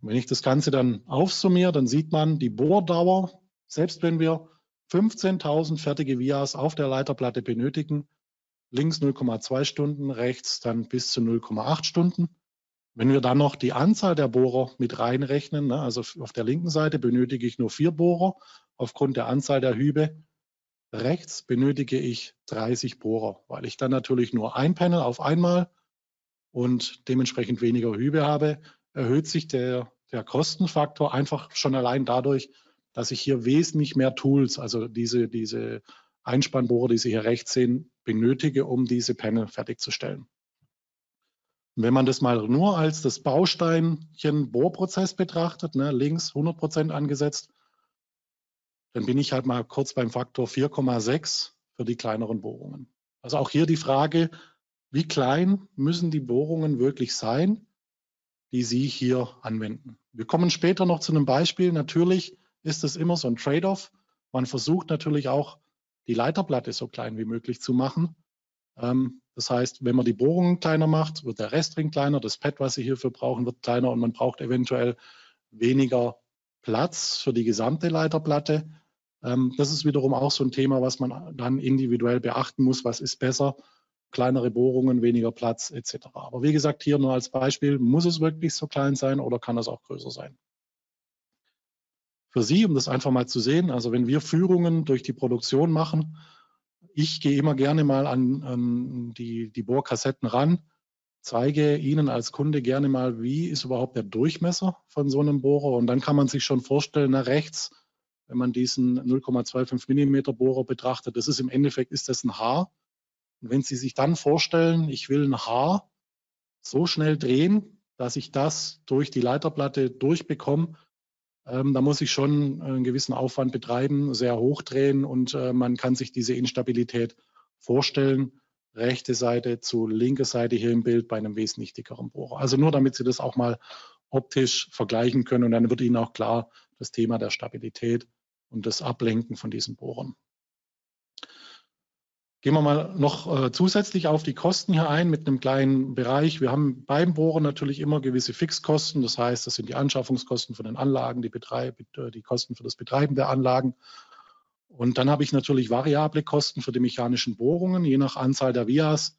Und wenn ich das Ganze dann aufsummiere, dann sieht man die Bohrdauer. Selbst wenn wir fünfzehntausend fertige V I As auf der Leiterplatte benötigen, links null Komma zwei Stunden, rechts dann bis zu null Komma acht Stunden. Wenn wir dann noch die Anzahl der Bohrer mit reinrechnen, ne, also auf der linken Seite benötige ich nur vier Bohrer aufgrund der Anzahl der Hübe. Rechts benötige ich dreißig Bohrer, weil ich dann natürlich nur ein Panel auf einmal und dementsprechend weniger Hübe habe, erhöht sich der, der Kostenfaktor einfach schon allein dadurch, dass ich hier wesentlich mehr Tools, also diese, diese Einspannbohrer, die Sie hier rechts sehen, benötige, um diese Panel fertigzustellen. Und wenn man das mal nur als das Bausteinchen Bohrprozess betrachtet, ne, links hundert Prozent angesetzt, dann bin ich halt mal kurz beim Faktor vier Komma sechs für die kleineren Bohrungen. Also auch hier die Frage, wie klein müssen die Bohrungen wirklich sein, die Sie hier anwenden. Wir kommen später noch zu einem Beispiel. Natürlich ist es immer so ein Trade-off. Man versucht natürlich auch, die Leiterplatte so klein wie möglich zu machen. Das heißt, wenn man die Bohrungen kleiner macht, wird der Restring kleiner, das Pad, was Sie hierfür brauchen, wird kleiner und man braucht eventuell weniger Platz für die gesamte Leiterplatte. Das ist wiederum auch so ein Thema, was man dann individuell beachten muss. Was ist besser? Kleinere Bohrungen, weniger Platz et cetera. Aber wie gesagt, hier nur als Beispiel, muss es wirklich so klein sein oder kann es auch größer sein? Für Sie, um das einfach mal zu sehen, also wenn wir Führungen durch die Produktion machen, ich gehe immer gerne mal an, an die, die Bohrkassetten ran, zeige Ihnen als Kunde gerne mal, wie ist überhaupt der Durchmesser von so einem Bohrer. Und dann kann man sich schon vorstellen, nach rechts, wenn man diesen null Komma fünfundzwanzig Millimeter Bohrer betrachtet, das ist im Endeffekt, ist das ein Haar. Und wenn Sie sich dann vorstellen, ich will ein Haar so schnell drehen, dass ich das durch die Leiterplatte durchbekomme, ähm, da muss ich schon einen gewissen Aufwand betreiben, sehr hoch drehen und äh, man kann sich diese Instabilität vorstellen. Rechte Seite zu linker Seite hier im Bild bei einem wesentlich dickeren Bohrer. Also nur damit Sie das auch mal optisch vergleichen können und dann wird Ihnen auch klar das Thema der Stabilität und das Ablenken von diesen Bohrern. Gehen wir mal noch äh, zusätzlich auf die Kosten hier ein mit einem kleinen Bereich. Wir haben beim Bohren natürlich immer gewisse Fixkosten. Das heißt, das sind die Anschaffungskosten von den Anlagen, die, Betreib die Kosten für das Betreiben der Anlagen. Und dann habe ich natürlich variable Kosten für die mechanischen Bohrungen, je nach Anzahl der Vias.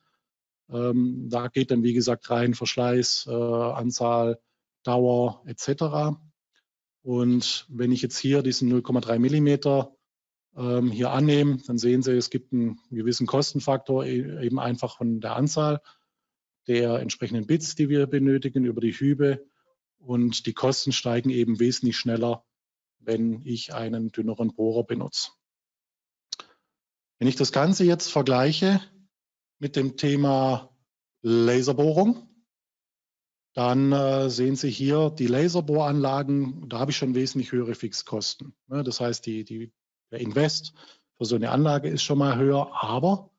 Ähm, da geht dann, wie gesagt, rein Verschleiß, äh, Anzahl, Dauer et cetera. Und wenn ich jetzt hier diesen null Komma drei Millimeter hier annehmen, dann sehen Sie, es gibt einen gewissen Kostenfaktor, eben einfach von der Anzahl der entsprechenden Bits, die wir benötigen, über die Hübe. Und die Kosten steigen eben wesentlich schneller, wenn ich einen dünneren Bohrer benutze. Wenn ich das Ganze jetzt vergleiche mit dem Thema Laserbohrung, dann sehen Sie hier die Laserbohranlagen, da habe ich schon wesentlich höhere Fixkosten. Das heißt, die, die Der Invest für so eine Anlage ist schon mal höher, aber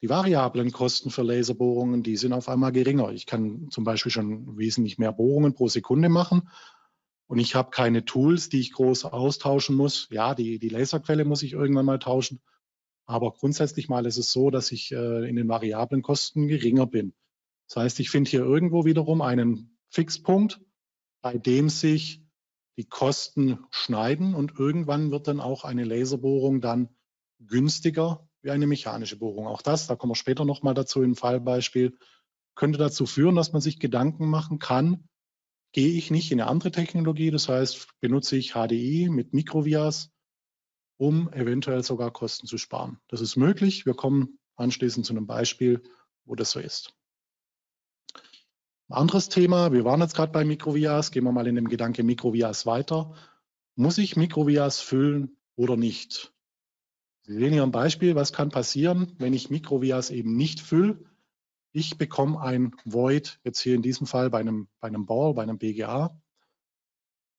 die variablen Kosten für Laserbohrungen, die sind auf einmal geringer. Ich kann zum Beispiel schon wesentlich mehr Bohrungen pro Sekunde machen und ich habe keine Tools, die ich groß austauschen muss. Ja, die, die Laserquelle muss ich irgendwann mal tauschen, aber grundsätzlich mal ist es so, dass ich äh, in den variablen Kosten geringer bin. Das heißt, ich finde hier irgendwo wiederum einen Fixpunkt, bei dem sich die Kosten schneiden und irgendwann wird dann auch eine Laserbohrung dann günstiger wie eine mechanische Bohrung. Auch das, da kommen wir später nochmal dazu im Fallbeispiel, könnte dazu führen, dass man sich Gedanken machen kann, gehe ich nicht in eine andere Technologie, das heißt, benutze ich H D I mit Mikrovias, um eventuell sogar Kosten zu sparen. Das ist möglich. Wir kommen anschließend zu einem Beispiel, wo das so ist. Anderes Thema, wir waren jetzt gerade bei Mikrovias, gehen wir mal in dem Gedanke Mikrovias weiter. Muss ich Mikrovias füllen oder nicht? Sie sehen hier ein Beispiel, was kann passieren, wenn ich Mikrovias eben nicht fülle. Ich bekomme ein Void, jetzt hier in diesem Fall bei einem, bei einem Ball, bei einem B G A.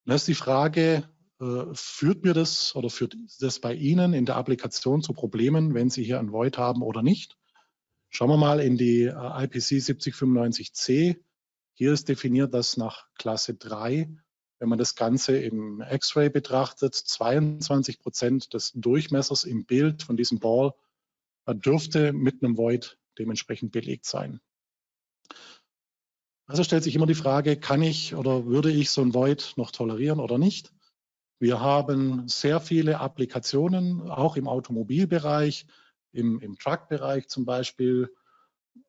Da ist die Frage, äh, führt mir das oder führt das bei Ihnen in der Applikation zu Problemen, wenn Sie hier ein Void haben oder nicht? Schauen wir mal in die äh, I P C siebzig fünfundneunzig C. Hier ist definiert, dass nach Klasse drei, wenn man das Ganze im X-Ray betrachtet, zweiundzwanzig Prozent des Durchmessers im Bild von diesem Ball dürfte mit einem Void dementsprechend belegt sein. Also stellt sich immer die Frage, kann ich oder würde ich so ein Void noch tolerieren oder nicht? Wir haben sehr viele Applikationen, auch im Automobilbereich, im, im Truck-Bereich zum Beispiel,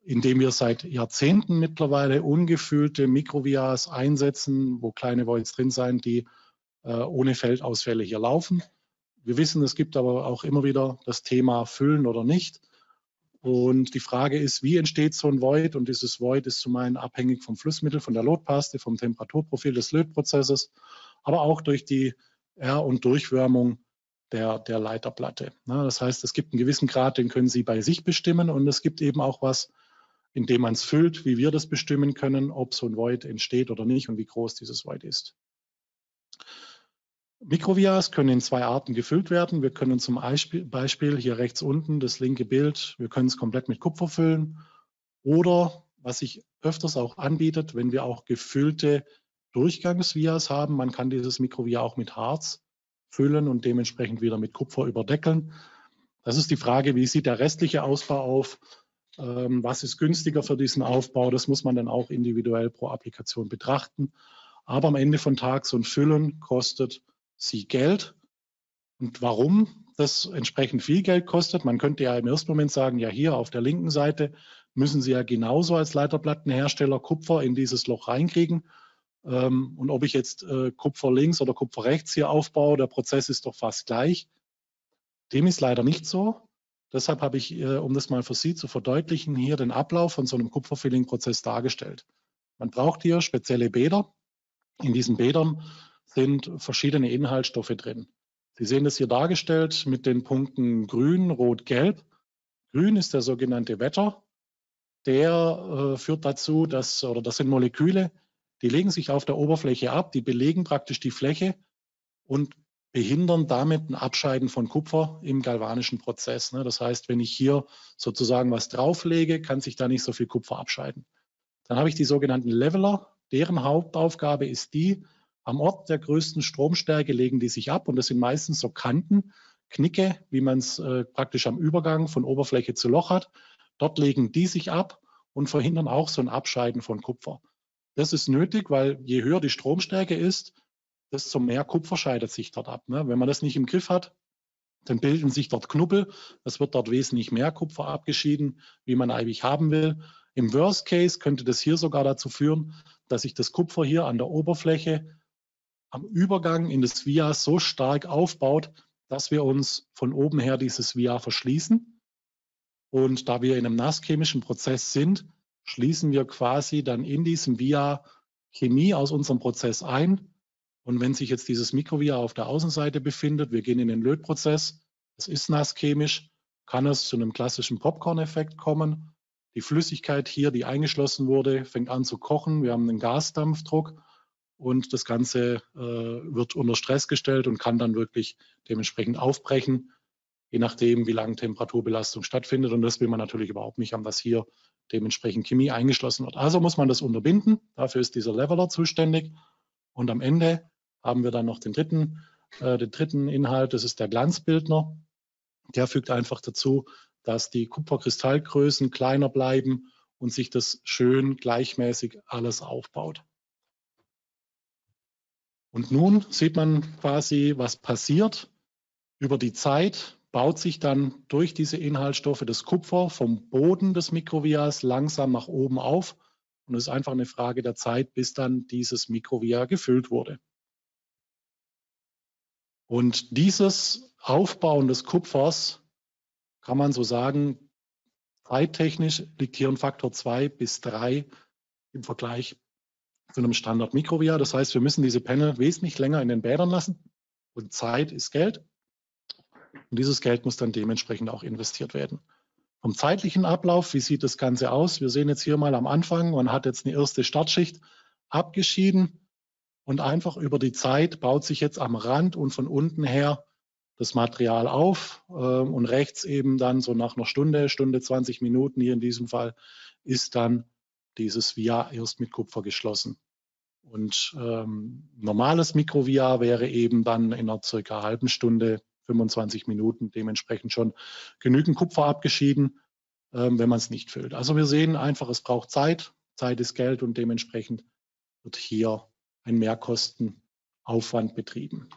indem wir seit Jahrzehnten mittlerweile ungefühlte Mikrovias einsetzen, wo kleine Voids drin sein, die äh, ohne Feldausfälle hier laufen. Wir wissen, es gibt aber auch immer wieder das Thema füllen oder nicht. Und die Frage ist, wie entsteht so ein Void? Und dieses Void ist zum einen abhängig vom Flussmittel, von der Lotpaste, vom Temperaturprofil des Lötprozesses, aber auch durch die R- und Durchwärmung der, der Leiterplatte. Ja, das heißt, es gibt einen gewissen Grad, den können Sie bei sich bestimmen, und es gibt eben auch was, indem man es füllt, wie wir das bestimmen können, ob so ein Void entsteht oder nicht und wie groß dieses Void ist. Mikrovias können in zwei Arten gefüllt werden. Wir können zum Beispiel hier rechts unten das linke Bild, wir können es komplett mit Kupfer füllen, oder was sich öfters auch anbietet, wenn wir auch gefüllte Durchgangsvias haben, man kann dieses Mikrovia auch mit Harz füllen und dementsprechend wieder mit Kupfer überdeckeln. Das ist die Frage, wie sieht der restliche Ausbau auf? Was ist günstiger für diesen Aufbau? Das muss man dann auch individuell pro Applikation betrachten. Aber am Ende von Tag, so ein Füllen kostet Sie Geld. Und warum das entsprechend viel Geld kostet? Man könnte ja im ersten Moment sagen, ja, hier auf der linken Seite müssen Sie ja genauso als Leiterplattenhersteller Kupfer in dieses Loch reinkriegen. Und ob ich jetzt Kupfer links oder Kupfer rechts hier aufbaue, der Prozess ist doch fast gleich. Dem ist leider nicht so. Deshalb habe ich, um das mal für Sie zu verdeutlichen, hier den Ablauf von so einem Kupferfilling-Prozess dargestellt. Man braucht hier spezielle Bäder. In diesen Bädern sind verschiedene Inhaltsstoffe drin. Sie sehen das hier dargestellt mit den Punkten grün, rot, gelb. Grün ist der sogenannte Wetter. Der äh, führt dazu, dass, oder das sind Moleküle, die legen sich auf der Oberfläche ab, die belegen praktisch die Fläche und behindern damit ein Abscheiden von Kupfer im galvanischen Prozess. Das heißt, wenn ich hier sozusagen was drauflege, kann sich da nicht so viel Kupfer abscheiden. Dann habe ich die sogenannten Leveler. Deren Hauptaufgabe ist die, am Ort der größten Stromstärke legen die sich ab, und das sind meistens so Kanten, Knicke, wie man es äh, praktisch am Übergang von Oberfläche zu Loch hat. Dort legen die sich ab und verhindern auch so ein Abscheiden von Kupfer. Das ist nötig, weil je höher die Stromstärke ist, desto mehr Kupfer scheidet sich dort ab. Ne? Wenn man das nicht im Griff hat, dann bilden sich dort Knubbel. Es wird dort wesentlich mehr Kupfer abgeschieden, wie man eigentlich haben will. Im Worst Case könnte das hier sogar dazu führen, dass sich das Kupfer hier an der Oberfläche am Übergang in das Via so stark aufbaut, dass wir uns von oben her dieses Via verschließen. Und da wir in einem nasschemischen Prozess sind, schließen wir quasi dann in diesem Via Chemie aus unserem Prozess ein. Und wenn sich jetzt dieses Mikrovia auf der Außenseite befindet, wir gehen in den Lötprozess, es ist nasschemisch, kann es zu einem klassischen Popcorn-Effekt kommen. Die Flüssigkeit hier, die eingeschlossen wurde, fängt an zu kochen. Wir haben einen Gasdampfdruck und das Ganze äh, wird unter Stress gestellt und kann dann wirklich dementsprechend aufbrechen, je nachdem, wie lange Temperaturbelastung stattfindet. Und das will man natürlich überhaupt nicht haben, dass hier dementsprechend Chemie eingeschlossen wird. Also muss man das unterbinden. Dafür ist dieser Leveler zuständig. Und am Ende haben wir dann noch den dritten, äh, den dritten Inhalt, das ist der Glanzbildner. Der fügt einfach dazu, dass die Kupferkristallgrößen kleiner bleiben und sich das schön gleichmäßig alles aufbaut. Und nun sieht man quasi, was passiert. Über die Zeit baut sich dann durch diese Inhaltsstoffe das Kupfer vom Boden des Mikrovias langsam nach oben auf. Und es ist einfach eine Frage der Zeit, bis dann dieses Mikrovia gefüllt wurde. Und dieses Aufbauen des Kupfers, kann man so sagen, zeittechnisch liegt hier ein Faktor zwei bis drei im Vergleich zu einem Standard-Mikrovia. Das heißt, wir müssen diese Panel wesentlich länger in den Bädern lassen. Und Zeit ist Geld. Und dieses Geld muss dann dementsprechend auch investiert werden. Vom zeitlichen Ablauf, wie sieht das Ganze aus? Wir sehen jetzt hier mal am Anfang, man hat jetzt eine erste Startschicht abgeschieden. Und einfach über die Zeit baut sich jetzt am Rand und von unten her das Material auf äh, und rechts eben dann so nach einer Stunde, Stunde zwanzig Minuten, hier in diesem Fall, ist dann dieses Via erst mit Kupfer geschlossen. Und ähm, normales Mikrovia wäre eben dann in einer circa halben Stunde, fünfundzwanzig Minuten, dementsprechend schon genügend Kupfer abgeschieden, äh, wenn man es nicht füllt. Also wir sehen einfach, es braucht Zeit, Zeit ist Geld und dementsprechend wird hier ein Mehrkostenaufwand betrieben.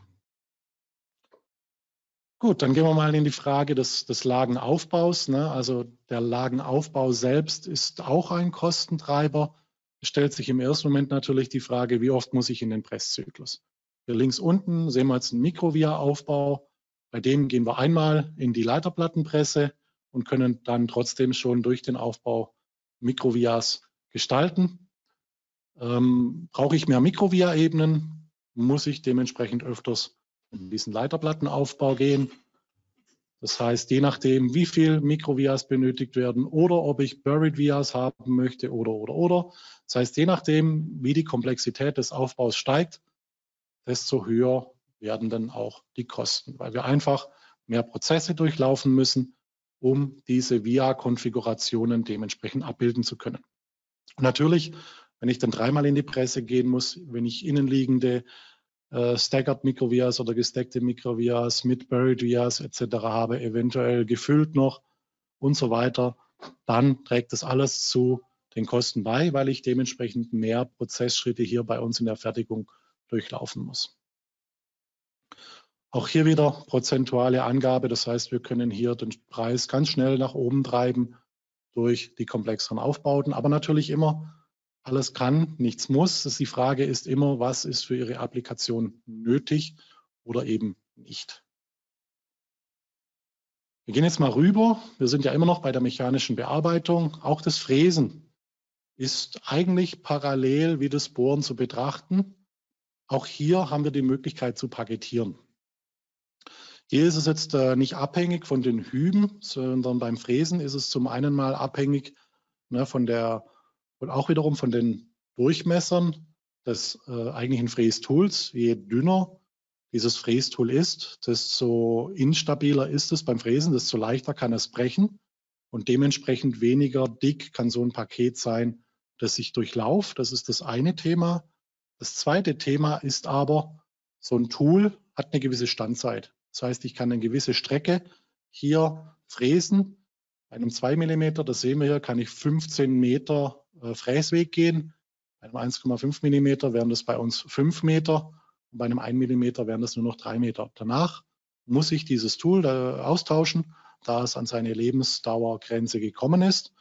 Gut, dann gehen wir mal in die Frage des, des Lagenaufbaus. Ne? Also der Lagenaufbau selbst ist auch ein Kostentreiber. Es stellt sich im ersten Moment natürlich die Frage, wie oft muss ich in den Presszyklus? Hier links unten sehen wir jetzt einen Mikrovia-Aufbau. Bei dem gehen wir einmal in die Leiterplattenpresse und können dann trotzdem schon durch den Aufbau Mikrovias gestalten. Ähm, brauche ich mehr Mikrovia-Ebenen, muss ich dementsprechend öfters in diesen Leiterplattenaufbau gehen. Das heißt, je nachdem, wie viel Mikrovias benötigt werden oder ob ich Buried Vias haben möchte oder, oder, oder. Das heißt, je nachdem, wie die Komplexität des Aufbaus steigt, desto höher werden dann auch die Kosten, weil wir einfach mehr Prozesse durchlaufen müssen, um diese Via-Konfigurationen dementsprechend abbilden zu können. Und natürlich, wenn ich dann dreimal in die Presse gehen muss, wenn ich innenliegende Uh, Staggered Mikrovias oder gestackte Mikrovias mit Buried Vias et cetera habe, eventuell gefüllt noch und so weiter, dann trägt das alles zu den Kosten bei, weil ich dementsprechend mehr Prozessschritte hier bei uns in der Fertigung durchlaufen muss. Auch hier wieder prozentuale Angabe, das heißt, wir können hier den Preis ganz schnell nach oben treiben durch die komplexeren Aufbauten, aber natürlich immer alles kann, nichts muss. Die Frage ist immer, was ist für Ihre Applikation nötig oder eben nicht. Wir gehen jetzt mal rüber. Wir sind ja immer noch bei der mechanischen Bearbeitung. Auch das Fräsen ist eigentlich parallel wie das Bohren zu betrachten. Auch hier haben wir die Möglichkeit zu paketieren. Hier ist es jetzt nicht abhängig von den Hüben, sondern beim Fräsen ist es zum einen mal abhängig von der Und auch wiederum von den Durchmessern des äh, eigentlichen Frästools. Je dünner dieses Frästool ist, desto instabiler ist es beim Fräsen, desto leichter kann es brechen und dementsprechend weniger dick kann so ein Paket sein, das ich durchlaufe. Das ist das eine Thema. Das zweite Thema ist aber, so ein Tool hat eine gewisse Standzeit. Das heißt, ich kann eine gewisse Strecke hier fräsen. Bei einem zwei Millimeter, das sehen wir hier, kann ich fünfzehn Meter Fräsweg gehen. Bei einem eins Komma fünf Millimeter wären das bei uns fünf Meter und bei einem ein Millimeter wären das nur noch drei Meter. Danach muss ich dieses Tool da austauschen, da es an seine Lebensdauergrenze gekommen ist.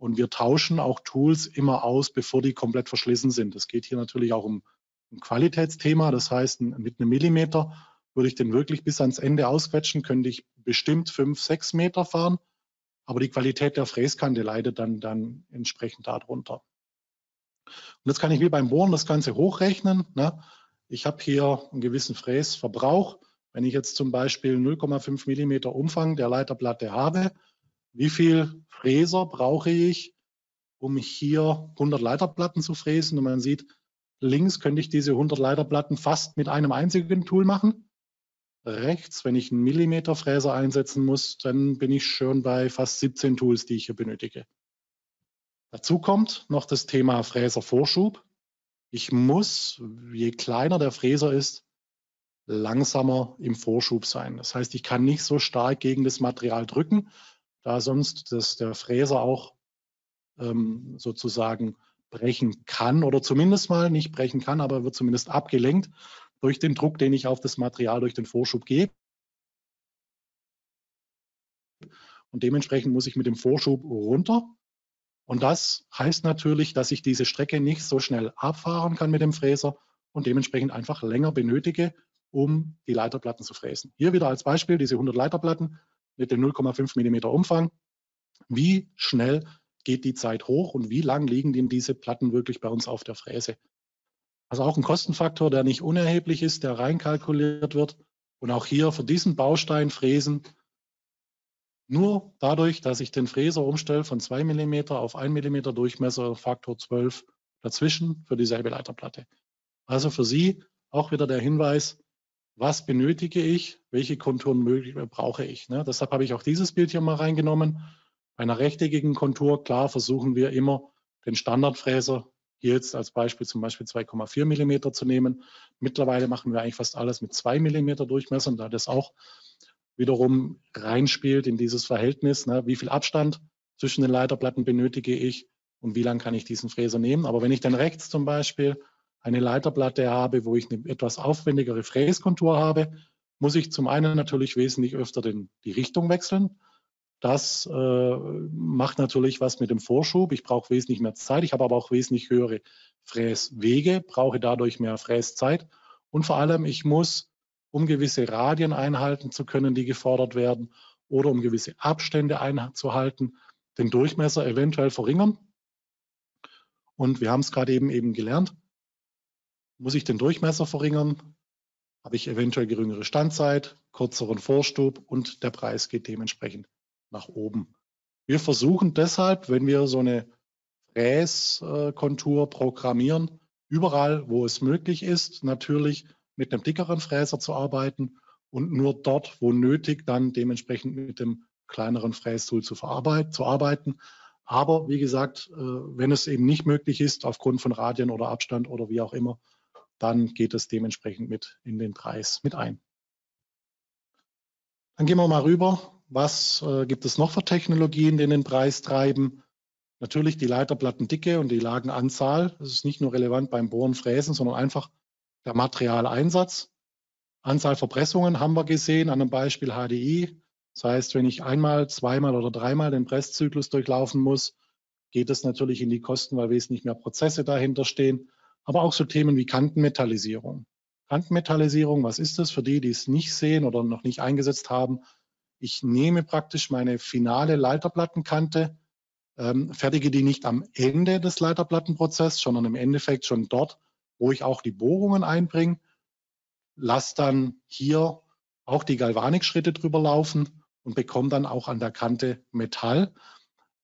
Und wir tauschen auch Tools immer aus, bevor die komplett verschlissen sind. Es geht hier natürlich auch um ein Qualitätsthema. Das heißt, mit einem Millimeter würde ich den wirklich bis ans Ende ausquetschen, könnte ich bestimmt fünf, sechs Meter fahren. Aber die Qualität der Fräskante leidet dann, dann entsprechend darunter. Und jetzt kann ich wie beim Bohren das Ganze hochrechnen. Ne? Ich habe hier einen gewissen Fräsverbrauch. Wenn ich jetzt zum Beispiel null Komma fünf Millimeter Umfang der Leiterplatte habe, wie viel Fräser brauche ich, um hier hundert Leiterplatten zu fräsen? Und man sieht, links könnte ich diese hundert Leiterplatten fast mit einem einzigen Tool machen. Rechts, wenn ich einen Millimeterfräser einsetzen muss, dann bin ich schon bei fast siebzehn Tools, die ich hier benötige. Dazu kommt noch das Thema Fräservorschub. Ich muss, je kleiner der Fräser ist, langsamer im Vorschub sein. Das heißt, ich kann nicht so stark gegen das Material drücken, da sonst das, der Fräser auch ähm, sozusagen brechen kann oder zumindest mal nicht brechen kann, aber wird zumindest abgelenkt durch den Druck, den ich auf das Material durch den Vorschub gebe. Und dementsprechend muss ich mit dem Vorschub runter. Und das heißt natürlich, dass ich diese Strecke nicht so schnell abfahren kann mit dem Fräser und dementsprechend einfach länger benötige, um die Leiterplatten zu fräsen. Hier wieder als Beispiel diese hundert Leiterplatten mit dem null Komma fünf Millimeter Umfang. Wie schnell geht die Zeit hoch und wie lang liegen denn diese Platten wirklich bei uns auf der Fräse? Also auch ein Kostenfaktor, der nicht unerheblich ist, der reinkalkuliert wird. Und auch hier für diesen Baustein fräsen, nur dadurch, dass ich den Fräser umstelle von zwei Millimeter auf ein Millimeter Durchmesser, Faktor zwölf dazwischen für dieselbe Leiterplatte. Also für Sie auch wieder der Hinweis, was benötige ich, welche Konturen möglich, brauche ich. Ne? Deshalb habe ich auch dieses Bild hier mal reingenommen. Bei einer rechteckigen Kontur, klar, versuchen wir immer den Standardfräser, hier jetzt als Beispiel zum Beispiel zwei Komma vier Millimeter zu nehmen. Mittlerweile machen wir eigentlich fast alles mit zwei Millimeter Durchmessern, da das auch wiederum reinspielt in dieses Verhältnis, ne? Wie viel Abstand zwischen den Leiterplatten benötige ich und wie lang kann ich diesen Fräser nehmen. Aber wenn ich dann rechts zum Beispiel eine Leiterplatte habe, wo ich eine etwas aufwendigere Fräskontur habe, muss ich zum einen natürlich wesentlich öfter den, die Richtung wechseln. Das äh, macht natürlich was mit dem Vorschub. Ich brauche wesentlich mehr Zeit. Ich habe aber auch wesentlich höhere Fräswege, brauche dadurch mehr Fräszeit. Und vor allem, ich muss, um gewisse Radien einhalten zu können, die gefordert werden, oder um gewisse Abstände einzuhalten, den Durchmesser eventuell verringern. Und wir haben es gerade eben eben gelernt, muss ich den Durchmesser verringern, habe ich eventuell geringere Standzeit, kürzeren Vorstub und der Preis geht dementsprechend nach oben. Wir versuchen deshalb, wenn wir so eine Fräskontur programmieren, überall, wo es möglich ist, natürlich mit einem dickeren Fräser zu arbeiten und nur dort, wo nötig, dann dementsprechend mit dem kleineren Frästool zu verarbeiten, zu arbeiten. Aber wie gesagt, wenn es eben nicht möglich ist, aufgrund von Radien oder Abstand oder wie auch immer, dann geht es dementsprechend mit in den Preis mit ein. Dann gehen wir mal rüber. Was gibt es noch für Technologien, die den Preis treiben? Natürlich die Leiterplattendicke und die Lagenanzahl. Das ist nicht nur relevant beim Bohren, Fräsen, sondern einfach der Materialeinsatz. Anzahl Verpressungen haben wir gesehen an einem Beispiel H D I. Das heißt, wenn ich einmal, zweimal oder dreimal den Presszyklus durchlaufen muss, geht es natürlich in die Kosten, weil wesentlich mehr Prozesse dahinter stehen. Aber auch so Themen wie Kantenmetallisierung. Kantenmetallisierung, was ist das für die, die es nicht sehen oder noch nicht eingesetzt haben? Ich nehme praktisch meine finale Leiterplattenkante, ähm, fertige die nicht am Ende des Leiterplattenprozesses, sondern im Endeffekt schon dort, wo ich auch die Bohrungen einbringe, lasse dann hier auch die Galvanikschritte drüber laufen und bekomme dann auch an der Kante Metall.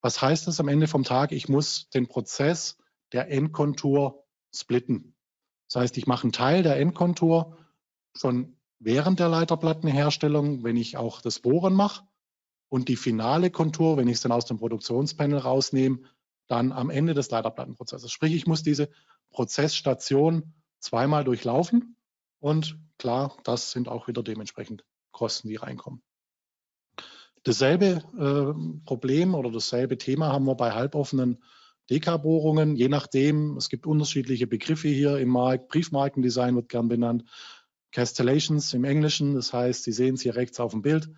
Was heißt das am Ende vom Tag? Ich muss den Prozess der Endkontur splitten. Das heißt, ich mache einen Teil der Endkontur schon während der Leiterplattenherstellung, wenn ich auch das Bohren mache, und die finale Kontur, wenn ich es dann aus dem Produktionspanel rausnehme, dann am Ende des Leiterplattenprozesses. Sprich, ich muss diese Prozessstation zweimal durchlaufen und klar, das sind auch wieder dementsprechend Kosten, die reinkommen. Dasselbe äh, Problem oder dasselbe Thema haben wir bei halboffenen D K-Bohrungen, je nachdem, es gibt unterschiedliche Begriffe hier im Markt, Briefmarkendesign wird gern benannt, Castellations im Englischen, das heißt, Sie sehen es hier rechts auf dem Bild,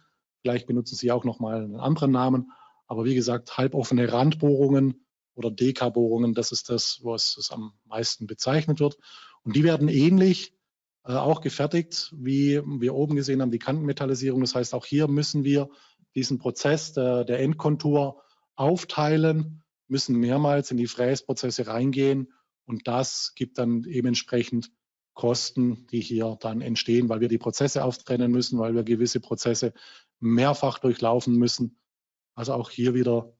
vielleicht benutzen Sie auch nochmal einen anderen Namen, aber wie gesagt, halboffene Randbohrungen oder D K-Bohrungen, das ist das, was es am meisten bezeichnet wird, und die werden ähnlich äh, auch gefertigt, wie wir oben gesehen haben, die Kantenmetallisierung, das heißt, auch hier müssen wir diesen Prozess der, der Endkontur aufteilen, müssen mehrmals in die Fräsprozesse reingehen und das gibt dann eben entsprechend Kosten, die hier dann entstehen, weil wir die Prozesse auftrennen müssen, weil wir gewisse Prozesse mehrfach durchlaufen müssen. Also auch hier wieder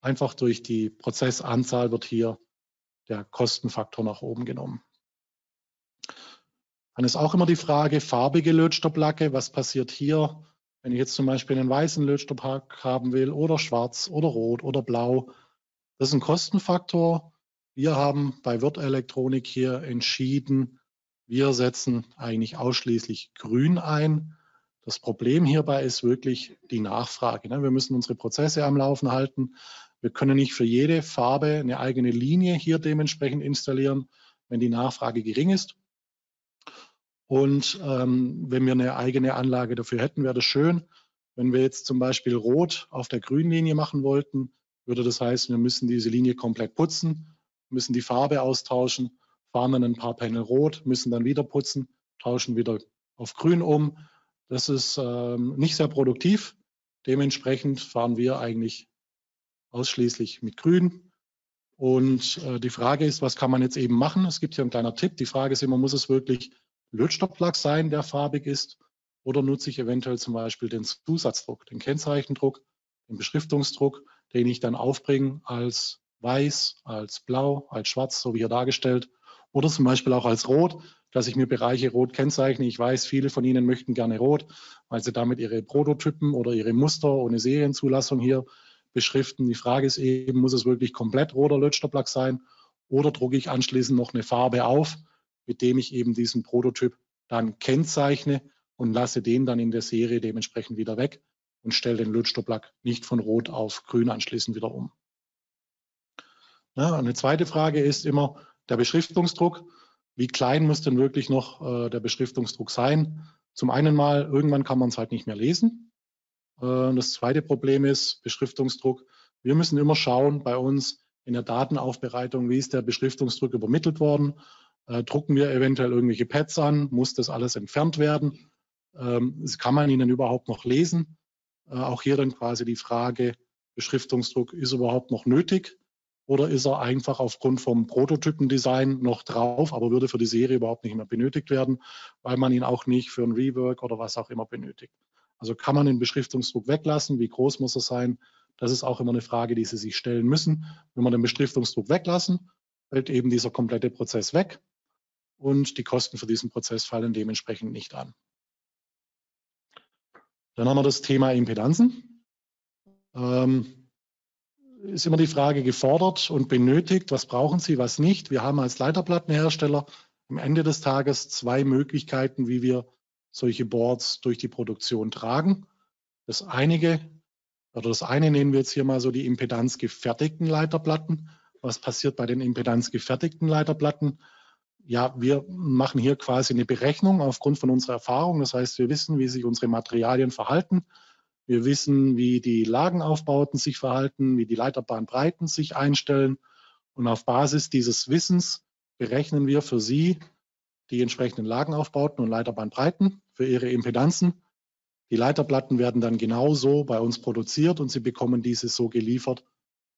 einfach durch die Prozessanzahl wird hier der Kostenfaktor nach oben genommen. Dann ist auch immer die Frage, farbige Lötstopplacke, was passiert hier, wenn ich jetzt zum Beispiel einen weißen Lötstopphack haben will oder schwarz oder rot oder blau. Das ist ein Kostenfaktor. Wir haben bei Würth Elektronik hier entschieden, wir setzen eigentlich ausschließlich grün ein. Das Problem hierbei ist wirklich die Nachfrage. Wir müssen unsere Prozesse am Laufen halten. Wir können nicht für jede Farbe eine eigene Linie hier dementsprechend installieren, wenn die Nachfrage gering ist. Und ähm, wenn wir eine eigene Anlage dafür hätten, wäre das schön. Wenn wir jetzt zum Beispiel Rot auf der grünen Linie machen wollten, würde das heißen, wir müssen diese Linie komplett putzen, müssen die Farbe austauschen, fahren dann ein paar Panel rot, müssen dann wieder putzen, tauschen wieder auf grün um. Das ist ähm, nicht sehr produktiv. Dementsprechend fahren wir eigentlich ausschließlich mit grün. Und äh, die Frage ist, was kann man jetzt eben machen? Es gibt hier einen kleinen Tipp. Die Frage ist immer, muss es wirklich Lötstofflack sein, der farbig ist? Oder nutze ich eventuell zum Beispiel den Zusatzdruck, den Kennzeichendruck, den Beschriftungsdruck, den ich dann aufbringe als weiß, als blau, als schwarz, so wie hier dargestellt, oder zum Beispiel auch als rot, dass ich mir Bereiche rot kennzeichne. Ich weiß, viele von Ihnen möchten gerne rot, weil sie damit ihre Prototypen oder ihre Muster ohne Serienzulassung hier beschriften. Die Frage ist eben, muss es wirklich komplett roter Lötstofflack sein oder drucke ich anschließend noch eine Farbe auf, mit dem ich eben diesen Prototyp dann kennzeichne und lasse den dann in der Serie dementsprechend wieder weg und stelle den Lötstofflack nicht von rot auf grün anschließend wieder um. Na, eine zweite Frage ist immer der Beschriftungsdruck. Wie klein muss denn wirklich noch äh, der Beschriftungsdruck sein? Zum einen mal, irgendwann kann man es halt nicht mehr lesen. Äh, das zweite Problem ist Beschriftungsdruck. Wir müssen immer schauen bei uns in der Datenaufbereitung, wie ist der Beschriftungsdruck übermittelt worden? Äh, drucken wir eventuell irgendwelche Pads an? Muss das alles entfernt werden? Ähm, kann man ihn denn überhaupt noch lesen? Auch hier dann quasi die Frage, Beschriftungsdruck ist überhaupt noch nötig Oder ist er einfach aufgrund vom Prototypendesign noch drauf, aber würde für die Serie überhaupt nicht mehr benötigt werden, weil man ihn auch nicht für ein Rework oder was auch immer benötigt. Also kann man den Beschriftungsdruck weglassen, wie groß muss er sein? Das ist auch immer eine Frage, die Sie sich stellen müssen. Wenn man den Beschriftungsdruck weglassen, fällt eben dieser komplette Prozess weg und die Kosten für diesen Prozess fallen dementsprechend nicht an. Dann haben wir das Thema Impedanzen. Ähm, ist immer die Frage gefordert und benötigt, was brauchen Sie, was nicht. Wir haben als Leiterplattenhersteller am Ende des Tages zwei Möglichkeiten, wie wir solche Boards durch die Produktion tragen. Das einige, oder das eine nehmen wir jetzt hier mal so die impedanzgefertigten Leiterplatten. Was passiert bei den impedanzgefertigten Leiterplatten? Ja, wir machen hier quasi eine Berechnung aufgrund von unserer Erfahrung. Das heißt, wir wissen, wie sich unsere Materialien verhalten. Wir wissen, wie die Lagenaufbauten sich verhalten, wie die Leiterbahnbreiten sich einstellen. Und auf Basis dieses Wissens berechnen wir für Sie die entsprechenden Lagenaufbauten und Leiterbahnbreiten für Ihre Impedanzen. Die Leiterplatten werden dann genauso bei uns produziert und Sie bekommen diese so geliefert,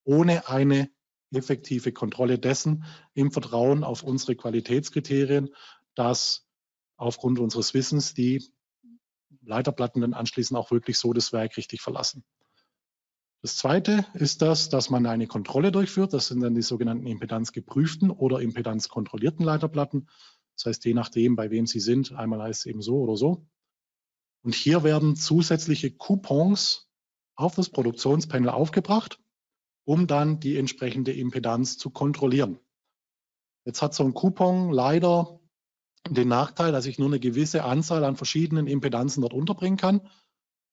ohne eine effektive Kontrolle dessen im Vertrauen auf unsere Qualitätskriterien, dass aufgrund unseres Wissens die Leiterplatten dann anschließend auch wirklich so das Werk richtig verlassen. Das Zweite ist das, dass man eine Kontrolle durchführt. Das sind dann die sogenannten impedanzgeprüften oder impedanzkontrollierten Leiterplatten. Das heißt, je nachdem, bei wem Sie sind, einmal heißt es eben so oder so. Und hier werden zusätzliche Coupons auf das Produktionspanel aufgebracht, um dann die entsprechende Impedanz zu kontrollieren. Jetzt hat so ein Coupon leider den Nachteil, dass ich nur eine gewisse Anzahl an verschiedenen Impedanzen dort unterbringen kann.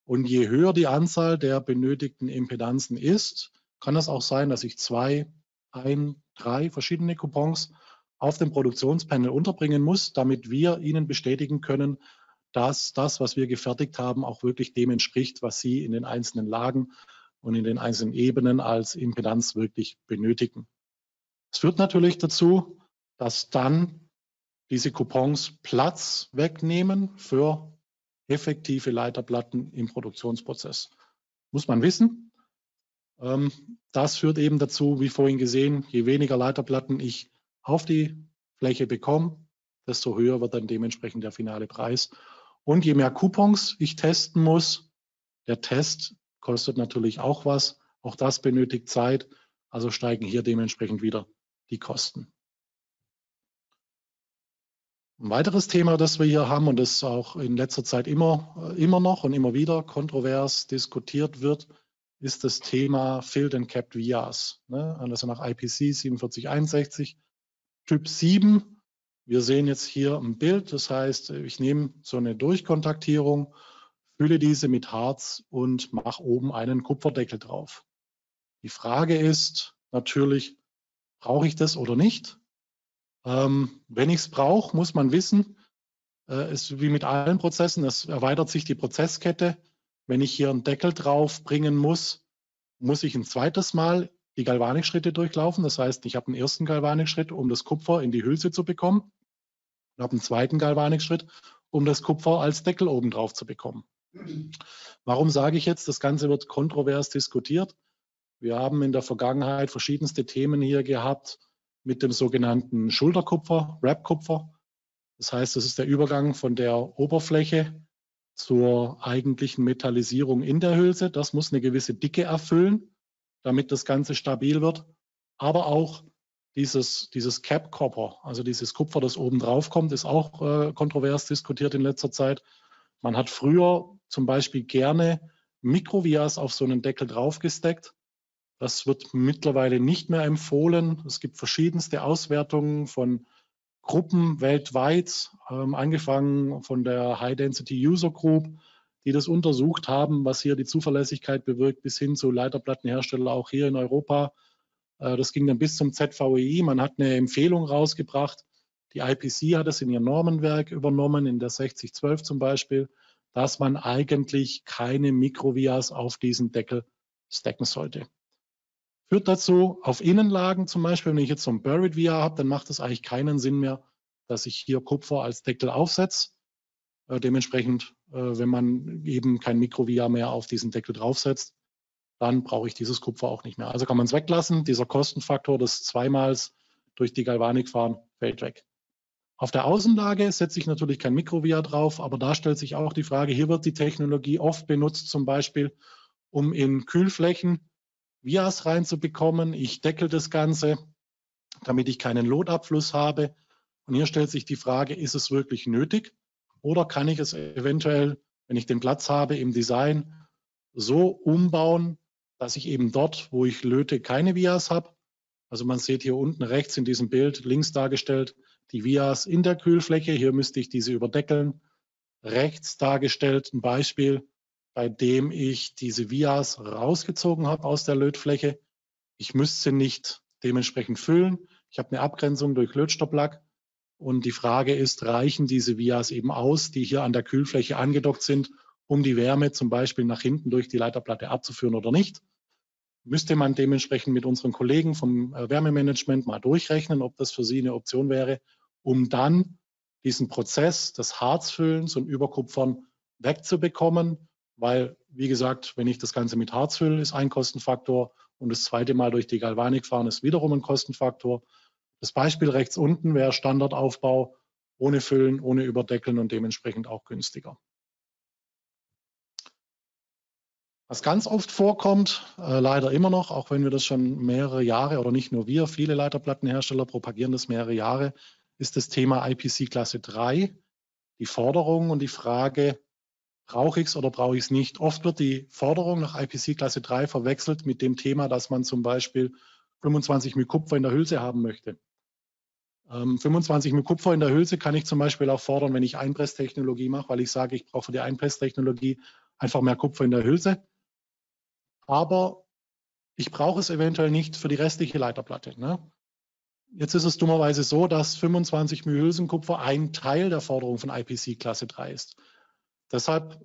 Und je höher die Anzahl der benötigten Impedanzen ist, kann es auch sein, dass ich zwei, ein, drei verschiedene Coupons auf dem Produktionspanel unterbringen muss, damit wir Ihnen bestätigen können, dass das, was wir gefertigt haben, auch wirklich dem entspricht, was Sie in den einzelnen Lagen und in den einzelnen Ebenen als Impedanz wirklich benötigen. Es führt natürlich dazu, dass dann diese Coupons Platz wegnehmen für effektive Leiterplatten im Produktionsprozess. Muss man wissen. Das führt eben dazu, wie vorhin gesehen, je weniger Leiterplatten ich auf die Fläche bekomme, desto höher wird dann dementsprechend der finale Preis. Und je mehr Coupons ich testen muss, der Test kostet natürlich auch was. Auch das benötigt Zeit. Also steigen hier dementsprechend wieder die Kosten. Ein weiteres Thema, das wir hier haben und das auch in letzter Zeit immer, immer noch und immer wieder kontrovers diskutiert wird, ist das Thema Filled and Kept V Rs. Also nach I P C siebenundvierzig einundsechzig, Typ sieben. Wir sehen jetzt hier ein Bild, das heißt, ich nehme so eine Durchkontaktierung, fülle diese mit Harz und mache oben einen Kupferdeckel drauf. Die Frage ist natürlich, brauche ich das oder nicht? Wenn ich es brauche, muss man wissen, ist wie mit allen Prozessen, es erweitert sich die Prozesskette. Wenn ich hier einen Deckel drauf bringen muss, muss ich ein zweites Mal die Galvanikschritte durchlaufen. Das heißt, ich habe einen ersten Galvanikschritt, um das Kupfer in die Hülse zu bekommen. Ich habe einen zweiten Galvanikschritt, um das Kupfer als Deckel oben drauf zu bekommen. Warum sage ich jetzt, das Ganze wird kontrovers diskutiert? Wir haben in der Vergangenheit verschiedenste Themen hier gehabt, mit dem sogenannten Schulterkupfer, Wrapkupfer. Das heißt, das ist der Übergang von der Oberfläche zur eigentlichen Metallisierung in der Hülse. Das muss eine gewisse Dicke erfüllen, damit das Ganze stabil wird. Aber auch dieses, dieses Cap-Copper, also dieses Kupfer, das oben drauf kommt, ist auch äh, kontrovers diskutiert in letzter Zeit. Man hat früher zum Beispiel gerne Mikrovias auf so einen Deckel draufgesteckt. Das wird mittlerweile nicht mehr empfohlen. Es gibt verschiedenste Auswertungen von Gruppen weltweit, ähm, angefangen von der High-Density User Group, die das untersucht haben, was hier die Zuverlässigkeit bewirkt, bis hin zu Leiterplattenhersteller auch hier in Europa. Äh, das ging dann bis zum Z V E I. Man hat eine Empfehlung rausgebracht. Die I P C hat es in ihr Normenwerk übernommen, in der sechzig zwölf zum Beispiel, dass man eigentlich keine Mikrovias auf diesen Deckel stecken sollte. Führt dazu, auf Innenlagen zum Beispiel, wenn ich jetzt so ein Buried V R habe, dann macht es eigentlich keinen Sinn mehr, dass ich hier Kupfer als Deckel aufsetze. Äh, dementsprechend, äh, wenn man eben kein Mikro V R mehr auf diesen Deckel draufsetzt, dann brauche ich dieses Kupfer auch nicht mehr. Also kann man es weglassen. Dieser Kostenfaktor des zweimals durch die Galvanik fahren fällt weg. Auf der Außenlage setze ich natürlich kein Mikrovia drauf, aber da stellt sich auch die Frage, hier wird die Technologie oft benutzt, zum Beispiel, um in Kühlflächen Vias reinzubekommen. Ich deckel das Ganze, damit ich keinen Lotabfluss habe. Und hier stellt sich die Frage, ist es wirklich nötig oder kann ich es eventuell, wenn ich den Platz habe im Design, so umbauen, dass ich eben dort, wo ich löte, keine Vias habe. Also man sieht hier unten rechts in diesem Bild, links dargestellt, die Vias in der Kühlfläche. Hier müsste ich diese überdeckeln. Rechts dargestellt ein Beispiel, bei dem ich diese Vias rausgezogen habe aus der Lötfläche. Ich müsste sie nicht dementsprechend füllen. Ich habe eine Abgrenzung durch Lötstopplack. Und die Frage ist, reichen diese Vias eben aus, die hier an der Kühlfläche angedockt sind, um die Wärme zum Beispiel nach hinten durch die Leiterplatte abzuführen oder nicht? Müsste man dementsprechend mit unseren Kollegen vom Wärmemanagement mal durchrechnen, ob das für sie eine Option wäre, um dann diesen Prozess des Harzfüllens und Überkupfern wegzubekommen. Weil, wie gesagt, wenn ich das Ganze mit Harz fülle, ist ein Kostenfaktor und das zweite Mal durch die Galvanik fahren ist wiederum ein Kostenfaktor. Das Beispiel rechts unten wäre Standardaufbau ohne Füllen, ohne Überdeckeln und dementsprechend auch günstiger. Was ganz oft vorkommt, äh, leider immer noch, auch wenn wir das schon mehrere Jahre oder nicht nur wir, viele Leiterplattenhersteller propagieren das mehrere Jahre, ist das Thema I P C Klasse drei, die Forderung und die Frage, brauche ich es oder brauche ich es nicht. Oft wird die Forderung nach I P C Klasse drei verwechselt mit dem Thema, dass man zum Beispiel fünfundzwanzig Milligramm Kupfer in der Hülse haben möchte. fünfundzwanzig Milligramm Kupfer in der Hülse kann ich zum Beispiel auch fordern, wenn ich Einpresstechnologie mache, weil ich sage, ich brauche für die Einpresstechnologie einfach mehr Kupfer in der Hülse. Aber ich brauche es eventuell nicht für die restliche Leiterplatte. Ne? Jetzt ist es dummerweise so, dass fünfundzwanzig Milligramm Hülsenkupfer ein Teil der Forderung von I P C Klasse drei ist. Deshalb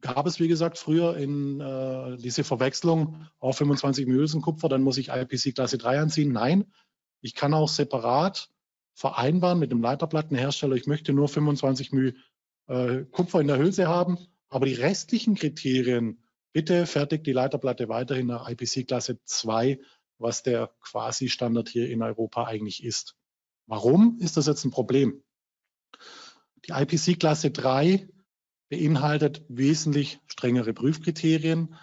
gab es, wie gesagt, früher in äh, diese Verwechslung auf fünfundzwanzig Milligramm Hülsenkupfer, dann muss ich I P C Klasse drei anziehen. Nein, ich kann auch separat vereinbaren mit dem Leiterplattenhersteller, ich möchte nur fünfundzwanzig Milligramm äh, Kupfer in der Hülse haben, aber die restlichen Kriterien, bitte fertigt die Leiterplatte weiterhin nach I P C Klasse zwei, was der Quasi-Standard hier in Europa eigentlich ist. Warum ist das jetzt ein Problem? Die I P C Klasse drei beinhaltet wesentlich strengere Prüfkriterien,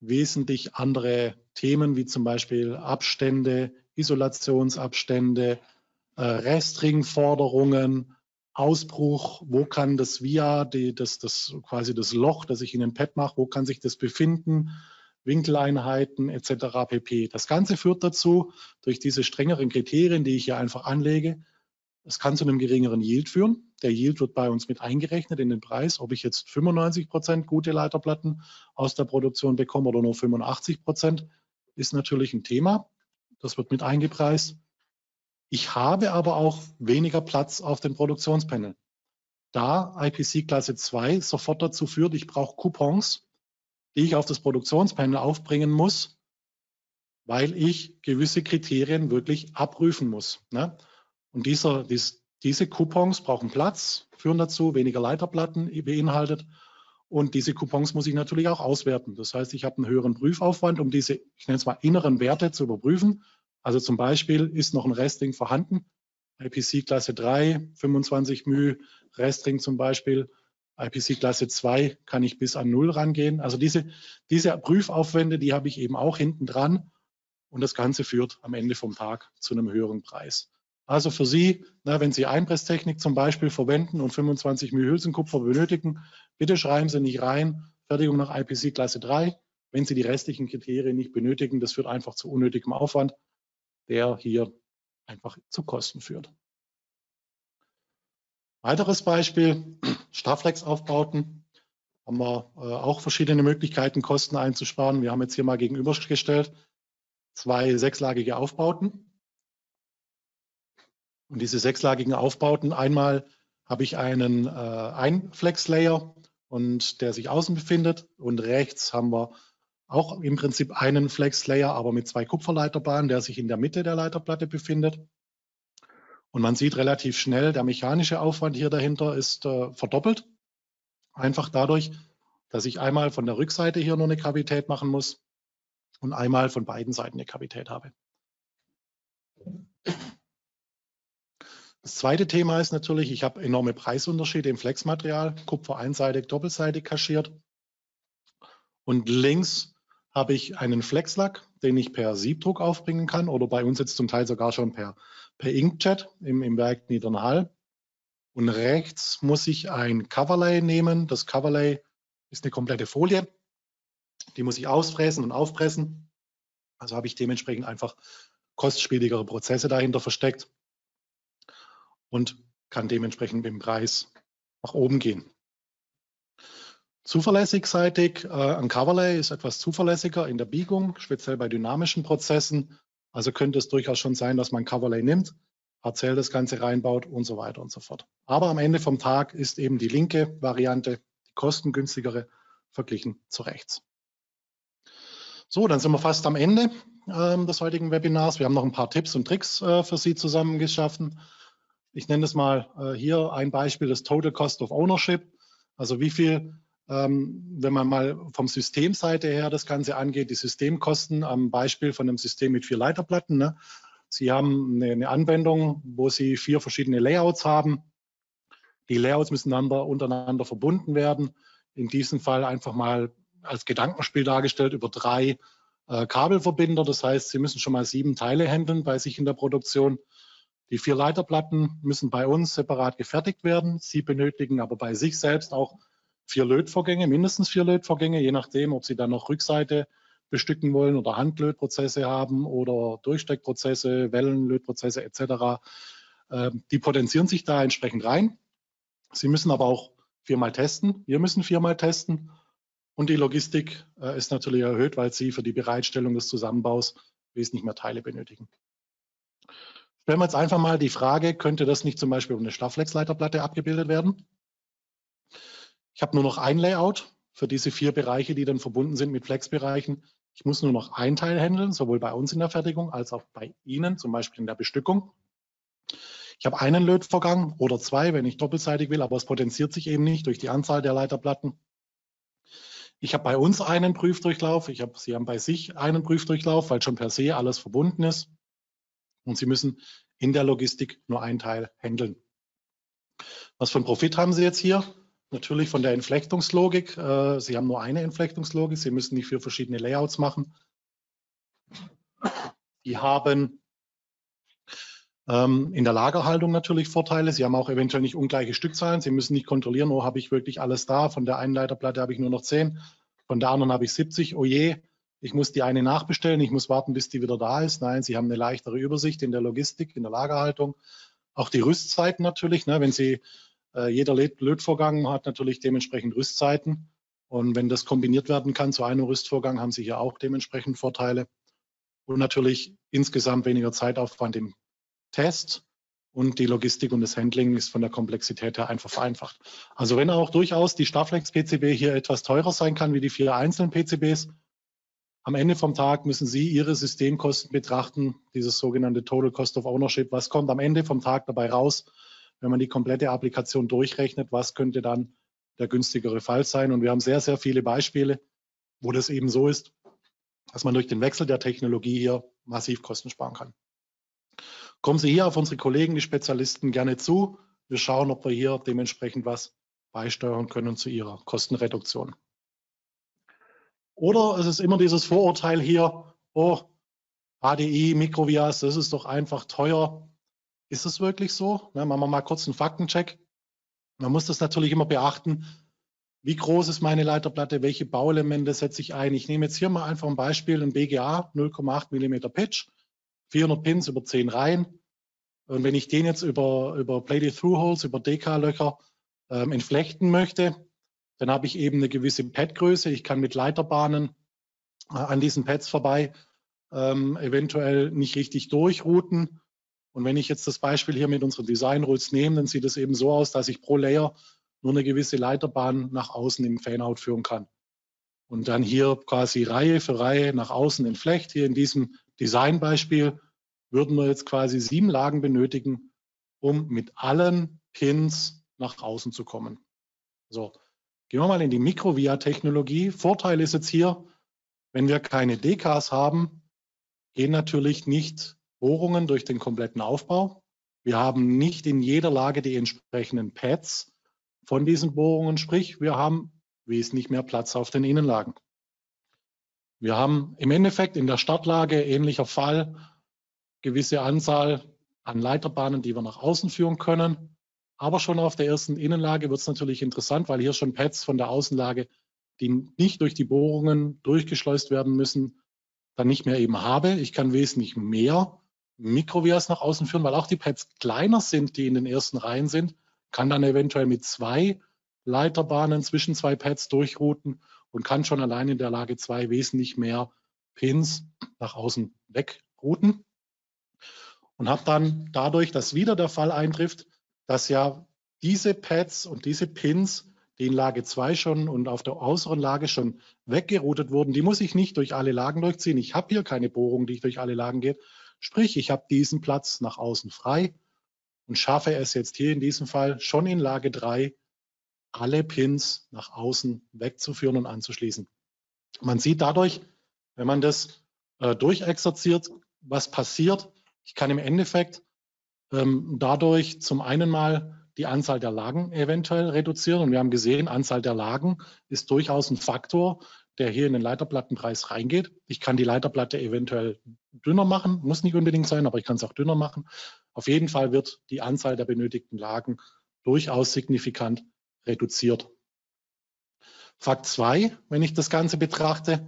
wesentlich andere Themen wie zum Beispiel Abstände, Isolationsabstände, Restringforderungen, Ausbruch, wo kann das Via, die, das, das, quasi das Loch, das ich in den Pad mache, wo kann sich das befinden, Winkeleinheiten et cetera pp. Das Ganze führt dazu, durch diese strengeren Kriterien, die ich hier einfach anlege, es kann zu einem geringeren Yield führen. Der Yield wird bei uns mit eingerechnet in den Preis, ob ich jetzt fünfundneunzig Prozent gute Leiterplatten aus der Produktion bekomme oder nur fünfundachtzig Prozent, ist natürlich ein Thema. Das wird mit eingepreist. Ich habe aber auch weniger Platz auf dem Produktionspanel, da I P C Klasse zwei sofort dazu führt, ich brauche Coupons, die ich auf das Produktionspanel aufbringen muss, weil ich gewisse Kriterien wirklich abprüfen muss. Ne? Und dieser, dies, diese Coupons brauchen Platz, führen dazu, weniger Leiterplatten beinhaltet. Und diese Coupons muss ich natürlich auch auswerten. Das heißt, ich habe einen höheren Prüfaufwand, um diese, ich nenne es mal, inneren Werte zu überprüfen. Also zum Beispiel, ist noch ein Restring vorhanden? I P C Klasse drei, fünfundzwanzig Milligramm Restring zum Beispiel. I P C Klasse zwei kann ich bis an null rangehen. Also diese, diese Prüfaufwände, die habe ich eben auch hinten dran. Und das Ganze führt am Ende vom Tag zu einem höheren Preis. Also für Sie, na, wenn Sie Einpresstechnik zum Beispiel verwenden und fünfundzwanzig Milligramm Hülsenkupfer benötigen, bitte schreiben Sie nicht rein, Fertigung nach I P C Klasse drei, wenn Sie die restlichen Kriterien nicht benötigen. Das führt einfach zu unnötigem Aufwand, der hier einfach zu Kosten führt. Weiteres Beispiel, Stafflex-Aufbauten. Haben wir äh, auch verschiedene Möglichkeiten, Kosten einzusparen. Wir haben jetzt hier mal gegenübergestellt zwei sechslagige Aufbauten. Und diese sechslagigen Aufbauten, einmal habe ich einen äh, Einflex-Layer, und der sich außen befindet, und rechts haben wir auch im Prinzip einen Flex-Layer, aber mit zwei Kupferleiterbahnen, der sich in der Mitte der Leiterplatte befindet. Und man sieht relativ schnell, der mechanische Aufwand hier dahinter ist äh, verdoppelt. Einfach dadurch, dass ich einmal von der Rückseite hier nur eine Kavität machen muss, und einmal von beiden Seiten eine Kapität habe. Das zweite Thema ist natürlich, ich habe enorme Preisunterschiede im Flexmaterial, Kupfer einseitig, doppelseitig kaschiert. Und links habe ich einen Flexlack, den ich per Siebdruck aufbringen kann oder bei uns jetzt zum Teil sogar schon per, per Inkjet im, im Werk Niedernhall. Und rechts muss ich ein Coverlay nehmen. Das Coverlay ist eine komplette Folie. Die muss ich ausfräsen und aufpressen. Also habe ich dementsprechend einfach kostspieligere Prozesse dahinter versteckt und kann dementsprechend mit dem Preis nach oben gehen. Zuverlässigseitig, äh, ein Coverlay ist etwas zuverlässiger in der Biegung, speziell bei dynamischen Prozessen. Also könnte es durchaus schon sein, dass man Coverlay nimmt, partiell das Ganze reinbaut und so weiter und so fort. Aber am Ende vom Tag ist eben die linke Variante die kostengünstigere verglichen zu rechts. So, dann sind wir fast am Ende äh, des heutigen Webinars. Wir haben noch ein paar Tipps und Tricks äh, für Sie zusammengeschaffen. Ich nenne es mal äh, hier ein Beispiel, das Total Cost of Ownership. Also wie viel, ähm, wenn man mal vom Systemseite her das Ganze angeht, die Systemkosten am Beispiel von einem System mit vier Leiterplatten. Ne? Sie haben eine, eine Anwendung, wo Sie vier verschiedene Layouts haben. Die Layouts müssen einander, untereinander verbunden werden. In diesem Fall einfach mal als Gedankenspiel dargestellt über drei äh, Kabelverbinder. Das heißt, Sie müssen schon mal sieben Teile handeln bei sich in der Produktion. Die vier Leiterplatten müssen bei uns separat gefertigt werden. Sie benötigen aber bei sich selbst auch vier Lötvorgänge, mindestens vier Lötvorgänge, je nachdem, ob Sie dann noch Rückseite bestücken wollen oder Handlötprozesse haben oder Durchsteckprozesse, Wellenlötprozesse et cetera. Die potenzieren sich da entsprechend rein. Sie müssen aber auch viermal testen. Wir müssen viermal testen. Und die Logistik ist natürlich erhöht, weil Sie für die Bereitstellung des Zusammenbaus wesentlich mehr Teile benötigen. Stellen wir jetzt einfach mal die Frage, könnte das nicht zum Beispiel über eine Stafflex-Leiterplatte abgebildet werden? Ich habe nur noch ein Layout für diese vier Bereiche, die dann verbunden sind mit Flexbereichen. Ich muss nur noch ein Teil handeln, sowohl bei uns in der Fertigung als auch bei Ihnen, zum Beispiel in der Bestückung. Ich habe einen Lötvorgang oder zwei, wenn ich doppelseitig will, aber es potenziert sich eben nicht durch die Anzahl der Leiterplatten. Ich habe bei uns einen Prüfdurchlauf, ich habe, Sie haben bei sich einen Prüfdurchlauf, weil schon per se alles verbunden ist. Und Sie müssen in der Logistik nur einen Teil handeln. Was für einen Profit haben Sie jetzt hier? Natürlich von der Entflechtungslogik. Sie haben nur eine Entflechtungslogik. Sie müssen nicht vier verschiedene Layouts machen. Sie haben in der Lagerhaltung natürlich Vorteile. Sie haben auch eventuell nicht ungleiche Stückzahlen. Sie müssen nicht kontrollieren, oh, habe ich wirklich alles da? Von der einen Leiterplatte habe ich nur noch zehn. Von der anderen habe ich siebzig. Oh je. Ich muss die eine nachbestellen, ich muss warten, bis die wieder da ist. Nein, Sie haben eine leichtere Übersicht in der Logistik, in der Lagerhaltung. Auch die Rüstzeiten natürlich, ne? Wenn Sie, äh, jeder Lötvorgang hat natürlich dementsprechend Rüstzeiten. Und wenn das kombiniert werden kann zu einem Rüstvorgang, haben Sie hier auch dementsprechend Vorteile. Und natürlich insgesamt weniger Zeitaufwand im Test. Und die Logistik und das Handling ist von der Komplexität her einfach vereinfacht. Also wenn auch durchaus die Stafflex-P C B hier etwas teurer sein kann wie die vier einzelnen P C Bs, am Ende vom Tag müssen Sie Ihre Systemkosten betrachten, dieses sogenannte Total Cost of Ownership. Was kommt am Ende vom Tag dabei raus, wenn man die komplette Applikation durchrechnet? Was könnte dann der günstigere Fall sein? Und wir haben sehr, sehr viele Beispiele, wo das eben so ist, dass man durch den Wechsel der Technologie hier massiv Kosten sparen kann. Kommen Sie hier auf unsere Kollegen, die Spezialisten, gerne zu. Wir schauen, ob wir hier dementsprechend was beisteuern können zu Ihrer Kostenreduktion. Oder es ist immer dieses Vorurteil hier, oh, H D I, Mikrovias, das ist doch einfach teuer. Ist es wirklich so? Ne, machen wir mal kurz einen Faktencheck. Man muss das natürlich immer beachten, wie groß ist meine Leiterplatte, welche Bauelemente setze ich ein. Ich nehme jetzt hier mal einfach ein Beispiel, ein B G A, null Komma acht Millimeter Pitch, vierhundert Pins über zehn Reihen. Und wenn ich den jetzt über, über Plated-Through-Holes, über D K-Löcher ähm, entflechten möchte, dann habe ich eben eine gewisse Padgröße. Ich kann mit Leiterbahnen äh, an diesen Pads vorbei ähm, eventuell nicht richtig durchrouten. Und wenn ich jetzt das Beispiel hier mit unseren Design Rules nehme, dann sieht es eben so aus, dass ich pro Layer nur eine gewisse Leiterbahn nach außen im Fanout führen kann. Und dann hier quasi Reihe für Reihe nach außen entflecht. Hier in diesem Designbeispiel würden wir jetzt quasi sieben Lagen benötigen, um mit allen Pins nach außen zu kommen. So. Gehen wir mal in die Mikrovia-Technologie. Vorteil ist jetzt hier, Wenn wir keine D Ks haben, gehen natürlich nicht Bohrungen durch den kompletten Aufbau. Wir haben nicht in jeder Lage die entsprechenden Pads von diesen Bohrungen, sprich wir haben wesentlich mehr Platz auf den Innenlagen. Wir haben im Endeffekt in der Startlage ähnlicher Fall gewisse Anzahl an Leiterbahnen, die wir nach außen führen können. Aber schon auf der ersten Innenlage wird es natürlich interessant, weil hier schon Pads von der Außenlage, die nicht durch die Bohrungen durchgeschleust werden müssen, dann nicht mehr eben habe. Ich kann wesentlich mehr Mikro-V As nach außen führen, weil auch die Pads kleiner sind, die in den ersten Reihen sind, kann dann eventuell mit zwei Leiterbahnen zwischen zwei Pads durchrouten und kann schon allein in der Lage zwei wesentlich mehr Pins nach außen wegrouten. Und habe dann dadurch, dass wieder der Fall eintrifft, dass ja diese Pads und diese Pins, die in Lage zwei schon und auf der äußeren Lage schon weggeroutet wurden, die muss ich nicht durch alle Lagen durchziehen. Ich habe hier keine Bohrung, die ich durch alle Lagen geht. Sprich, ich habe diesen Platz nach außen frei und schaffe es jetzt hier in diesem Fall schon in Lage drei, alle Pins nach außen wegzuführen und anzuschließen. Man sieht dadurch, wenn man das äh, durchexerziert, was passiert. Ich kann im Endeffekt ähm, dadurch zum einen mal die Anzahl der Lagen eventuell reduzieren. Und wir haben gesehen, Anzahl der Lagen ist durchaus ein Faktor, der hier in den Leiterplattenpreis reingeht. Ich kann die Leiterplatte eventuell dünner machen, muss nicht unbedingt sein, aber ich kann es auch dünner machen. Auf jeden Fall wird die Anzahl der benötigten Lagen durchaus signifikant reduziert. Fakt zwei, wenn ich das Ganze betrachte,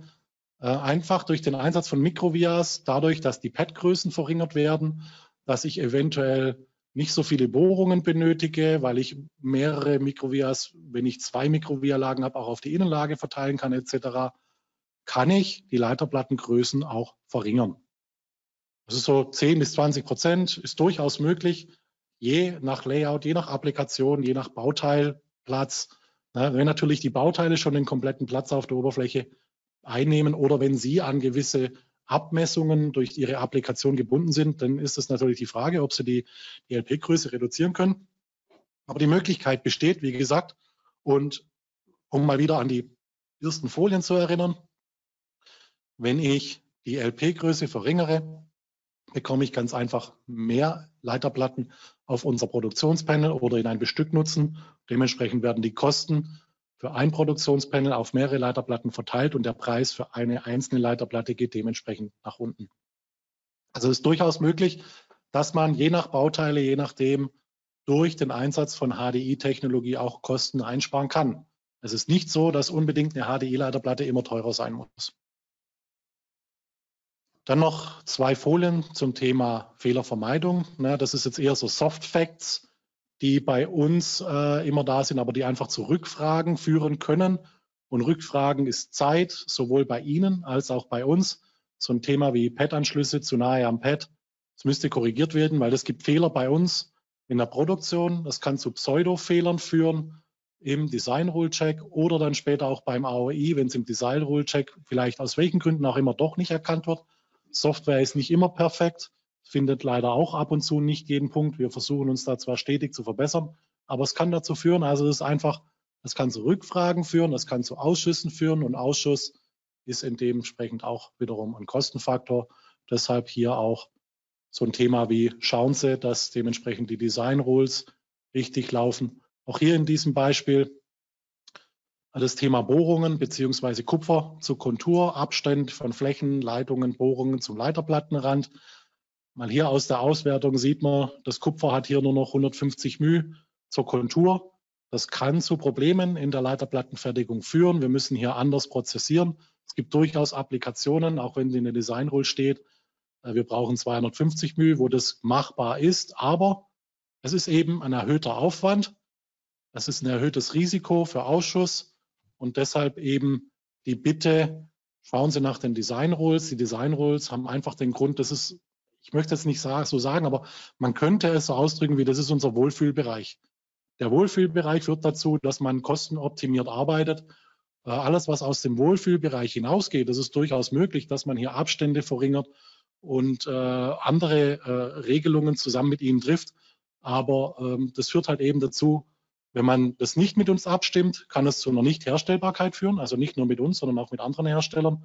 einfach durch den Einsatz von Mikro-V As, dadurch, dass die Pad-Größen verringert werden, dass ich eventuell nicht so viele Bohrungen benötige, weil ich mehrere Mikro-V As, wenn ich zwei Mikro-V A-Lagen habe, auch auf die Innenlage verteilen kann et cetera, kann ich die Leiterplattengrößen auch verringern. Das ist so zehn bis zwanzig Prozent, ist durchaus möglich, je nach Layout, je nach Applikation, je nach Bauteilplatz. Wenn natürlich die Bauteile schon den kompletten Platz auf der Oberfläche einnehmen oder wenn sie an gewisse Abmessungen durch ihre Applikation gebunden sind, dann ist es natürlich die Frage, ob sie die E L P-Größe reduzieren können. Aber die Möglichkeit besteht, wie gesagt, und um mal wieder an die ersten Folien zu erinnern, wenn ich die E L P-Größe verringere, bekomme ich ganz einfach mehr Leiterplatten auf unser Produktionspanel oder in ein Bestück nutzen. Dementsprechend werden die Kosten für ein Produktionspanel auf mehrere Leiterplatten verteilt und der Preis für eine einzelne Leiterplatte geht dementsprechend nach unten. Also es ist durchaus möglich, dass man je nach Bauteile, je nachdem durch den Einsatz von H D I-Technologie auch Kosten einsparen kann. Es ist nicht so, dass unbedingt eine H D I-Leiterplatte immer teurer sein muss. Dann noch zwei Folien zum Thema Fehlervermeidung. Das ist jetzt eher so Soft Facts, die bei uns äh, immer da sind, aber die einfach zu Rückfragen führen können. Und Rückfragen ist Zeit, sowohl bei Ihnen als auch bei uns. So ein Thema wie Pad-Anschlüsse zu nahe am Pad, das müsste korrigiert werden, weil es gibt Fehler bei uns in der Produktion. Das kann zu Pseudo-Fehlern führen im Design-Rule-Check oder dann später auch beim A O I, wenn es im Design-Rule-Check vielleicht aus welchen Gründen auch immer doch nicht erkannt wird. Software ist nicht immer perfekt. Findet leider auch ab und zu nicht jeden Punkt. Wir versuchen uns da zwar stetig zu verbessern, aber es kann dazu führen, also es ist einfach, es kann zu Rückfragen führen, es kann zu Ausschüssen führen und Ausschuss ist dementsprechend auch wiederum ein Kostenfaktor. Deshalb hier auch so ein Thema wie schauen Sie, dass dementsprechend die Design Rules richtig laufen. Auch hier in diesem Beispiel das Thema Bohrungen bzw. Kupfer zu Kontur, Abstand von Flächen, Leitungen, Bohrungen zum Leiterplattenrand. Mal hier aus der Auswertung sieht man, das Kupfer hat hier nur noch hundertfünfzig Mü zur Kontur. Das kann zu Problemen in der Leiterplattenfertigung führen. Wir müssen hier anders prozessieren. Es gibt durchaus Applikationen, auch wenn sie in der Design Rule steht. Wir brauchen zweihundertfünfzig Mü, wo das machbar ist. Aber es ist eben ein erhöhter Aufwand. Es ist ein erhöhtes Risiko für Ausschuss und deshalb eben die Bitte, schauen Sie nach den Design Rules. Die Design Rules haben einfach den Grund, dass es ich möchte jetzt nicht so sagen, aber man könnte es so ausdrücken, wie das ist unser Wohlfühlbereich. Der Wohlfühlbereich führt dazu, dass man kostenoptimiert arbeitet. Alles, was aus dem Wohlfühlbereich hinausgeht, das ist durchaus möglich, dass man hier Abstände verringert und andere Regelungen zusammen mit ihnen trifft. Aber das führt halt eben dazu, wenn man das nicht mit uns abstimmt, kann es zu einer Nichtherstellbarkeit führen, also nicht nur mit uns, sondern auch mit anderen Herstellern.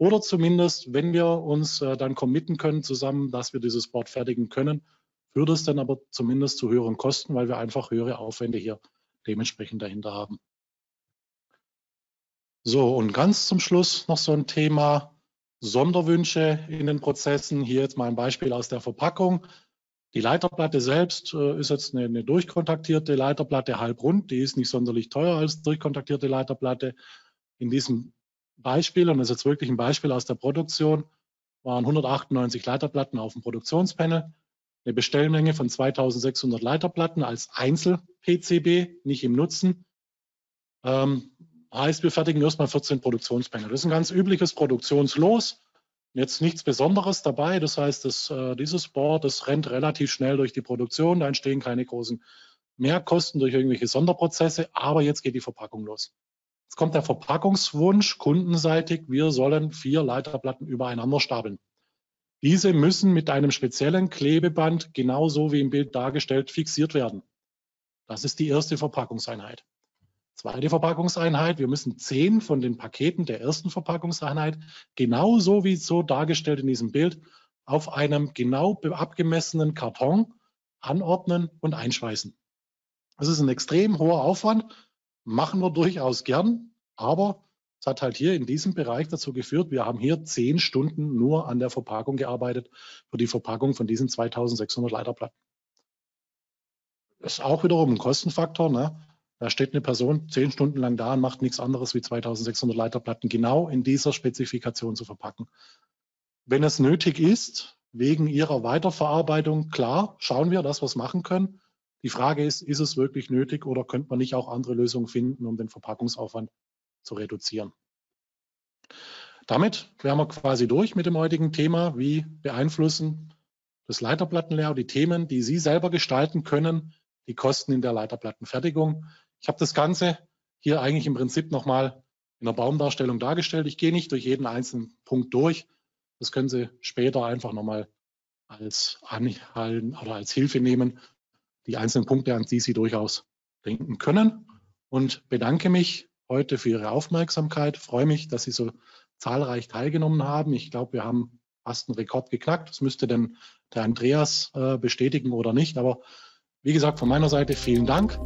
Oder zumindest, wenn wir uns äh, dann committen können zusammen, dass wir dieses Board fertigen können, führt es dann aber zumindest zu höheren Kosten, weil wir einfach höhere Aufwände hier dementsprechend dahinter haben. So, und ganz zum Schluss noch so ein Thema Sonderwünsche in den Prozessen. Hier jetzt mal ein Beispiel aus der Verpackung. Die Leiterplatte selbst äh, ist jetzt eine, eine durchkontaktierte Leiterplatte, halbrund. Die ist nicht sonderlich teuer als durchkontaktierte Leiterplatte. In diesem Beispiel, und das ist jetzt wirklich ein Beispiel aus der Produktion, waren hundertachtundneunzig Leiterplatten auf dem Produktionspanel. Eine Bestellmenge von zweitausendsechshundert Leiterplatten als Einzel-P C B, nicht im Nutzen. Ähm, heißt, wir fertigen erstmal vierzehn Produktionspanel. Das ist ein ganz übliches Produktionslos. Jetzt nichts Besonderes dabei. Das heißt, das, äh, dieses Board, das rennt relativ schnell durch die Produktion. Da entstehen keine großen Mehrkosten durch irgendwelche Sonderprozesse. Aber jetzt geht die Verpackung los. Jetzt kommt der Verpackungswunsch kundenseitig. Wir sollen vier Leiterplatten übereinander stapeln. Diese müssen mit einem speziellen Klebeband, genauso wie im Bild dargestellt, fixiert werden. Das ist die erste Verpackungseinheit. Zweite Verpackungseinheit, wir müssen zehn von den Paketen der ersten Verpackungseinheit, genauso wie so dargestellt in diesem Bild, auf einem genau abgemessenen Karton anordnen und einschweißen. Das ist ein extrem hoher Aufwand, machen wir durchaus gern, aber es hat halt hier in diesem Bereich dazu geführt, wir haben hier zehn Stunden nur an der Verpackung gearbeitet, für die Verpackung von diesen zweitausendsechshundert Leiterplatten. Das ist auch wiederum ein Kostenfaktor, ne? Da steht eine Person zehn Stunden lang da und macht nichts anderes wie zweitausendsechshundert Leiterplatten genau in dieser Spezifikation zu verpacken. Wenn es nötig ist, wegen ihrer Weiterverarbeitung, klar, schauen wir, dass wir es machen können. Die Frage ist, ist es wirklich nötig oder könnte man nicht auch andere Lösungen finden, um den Verpackungsaufwand zu reduzieren. Damit wären wir quasi durch mit dem heutigen Thema, wie beeinflussen das Leiterplattenlayout, die Themen, die Sie selber gestalten können, die Kosten in der Leiterplattenfertigung. Ich habe das Ganze hier eigentlich im Prinzip nochmal in der Baumdarstellung dargestellt. Ich gehe nicht durch jeden einzelnen Punkt durch. Das können Sie später einfach nochmal als Anhalten oder als Hilfe nehmen, die einzelnen Punkte, an die Sie durchaus denken können. Und bedanke mich heute für Ihre Aufmerksamkeit. Ich freue mich, dass Sie so zahlreich teilgenommen haben. Ich glaube, wir haben fast einen Rekord geknackt. Das müsste denn der Andreas äh, bestätigen oder nicht. Aber wie gesagt, von meiner Seite vielen Dank.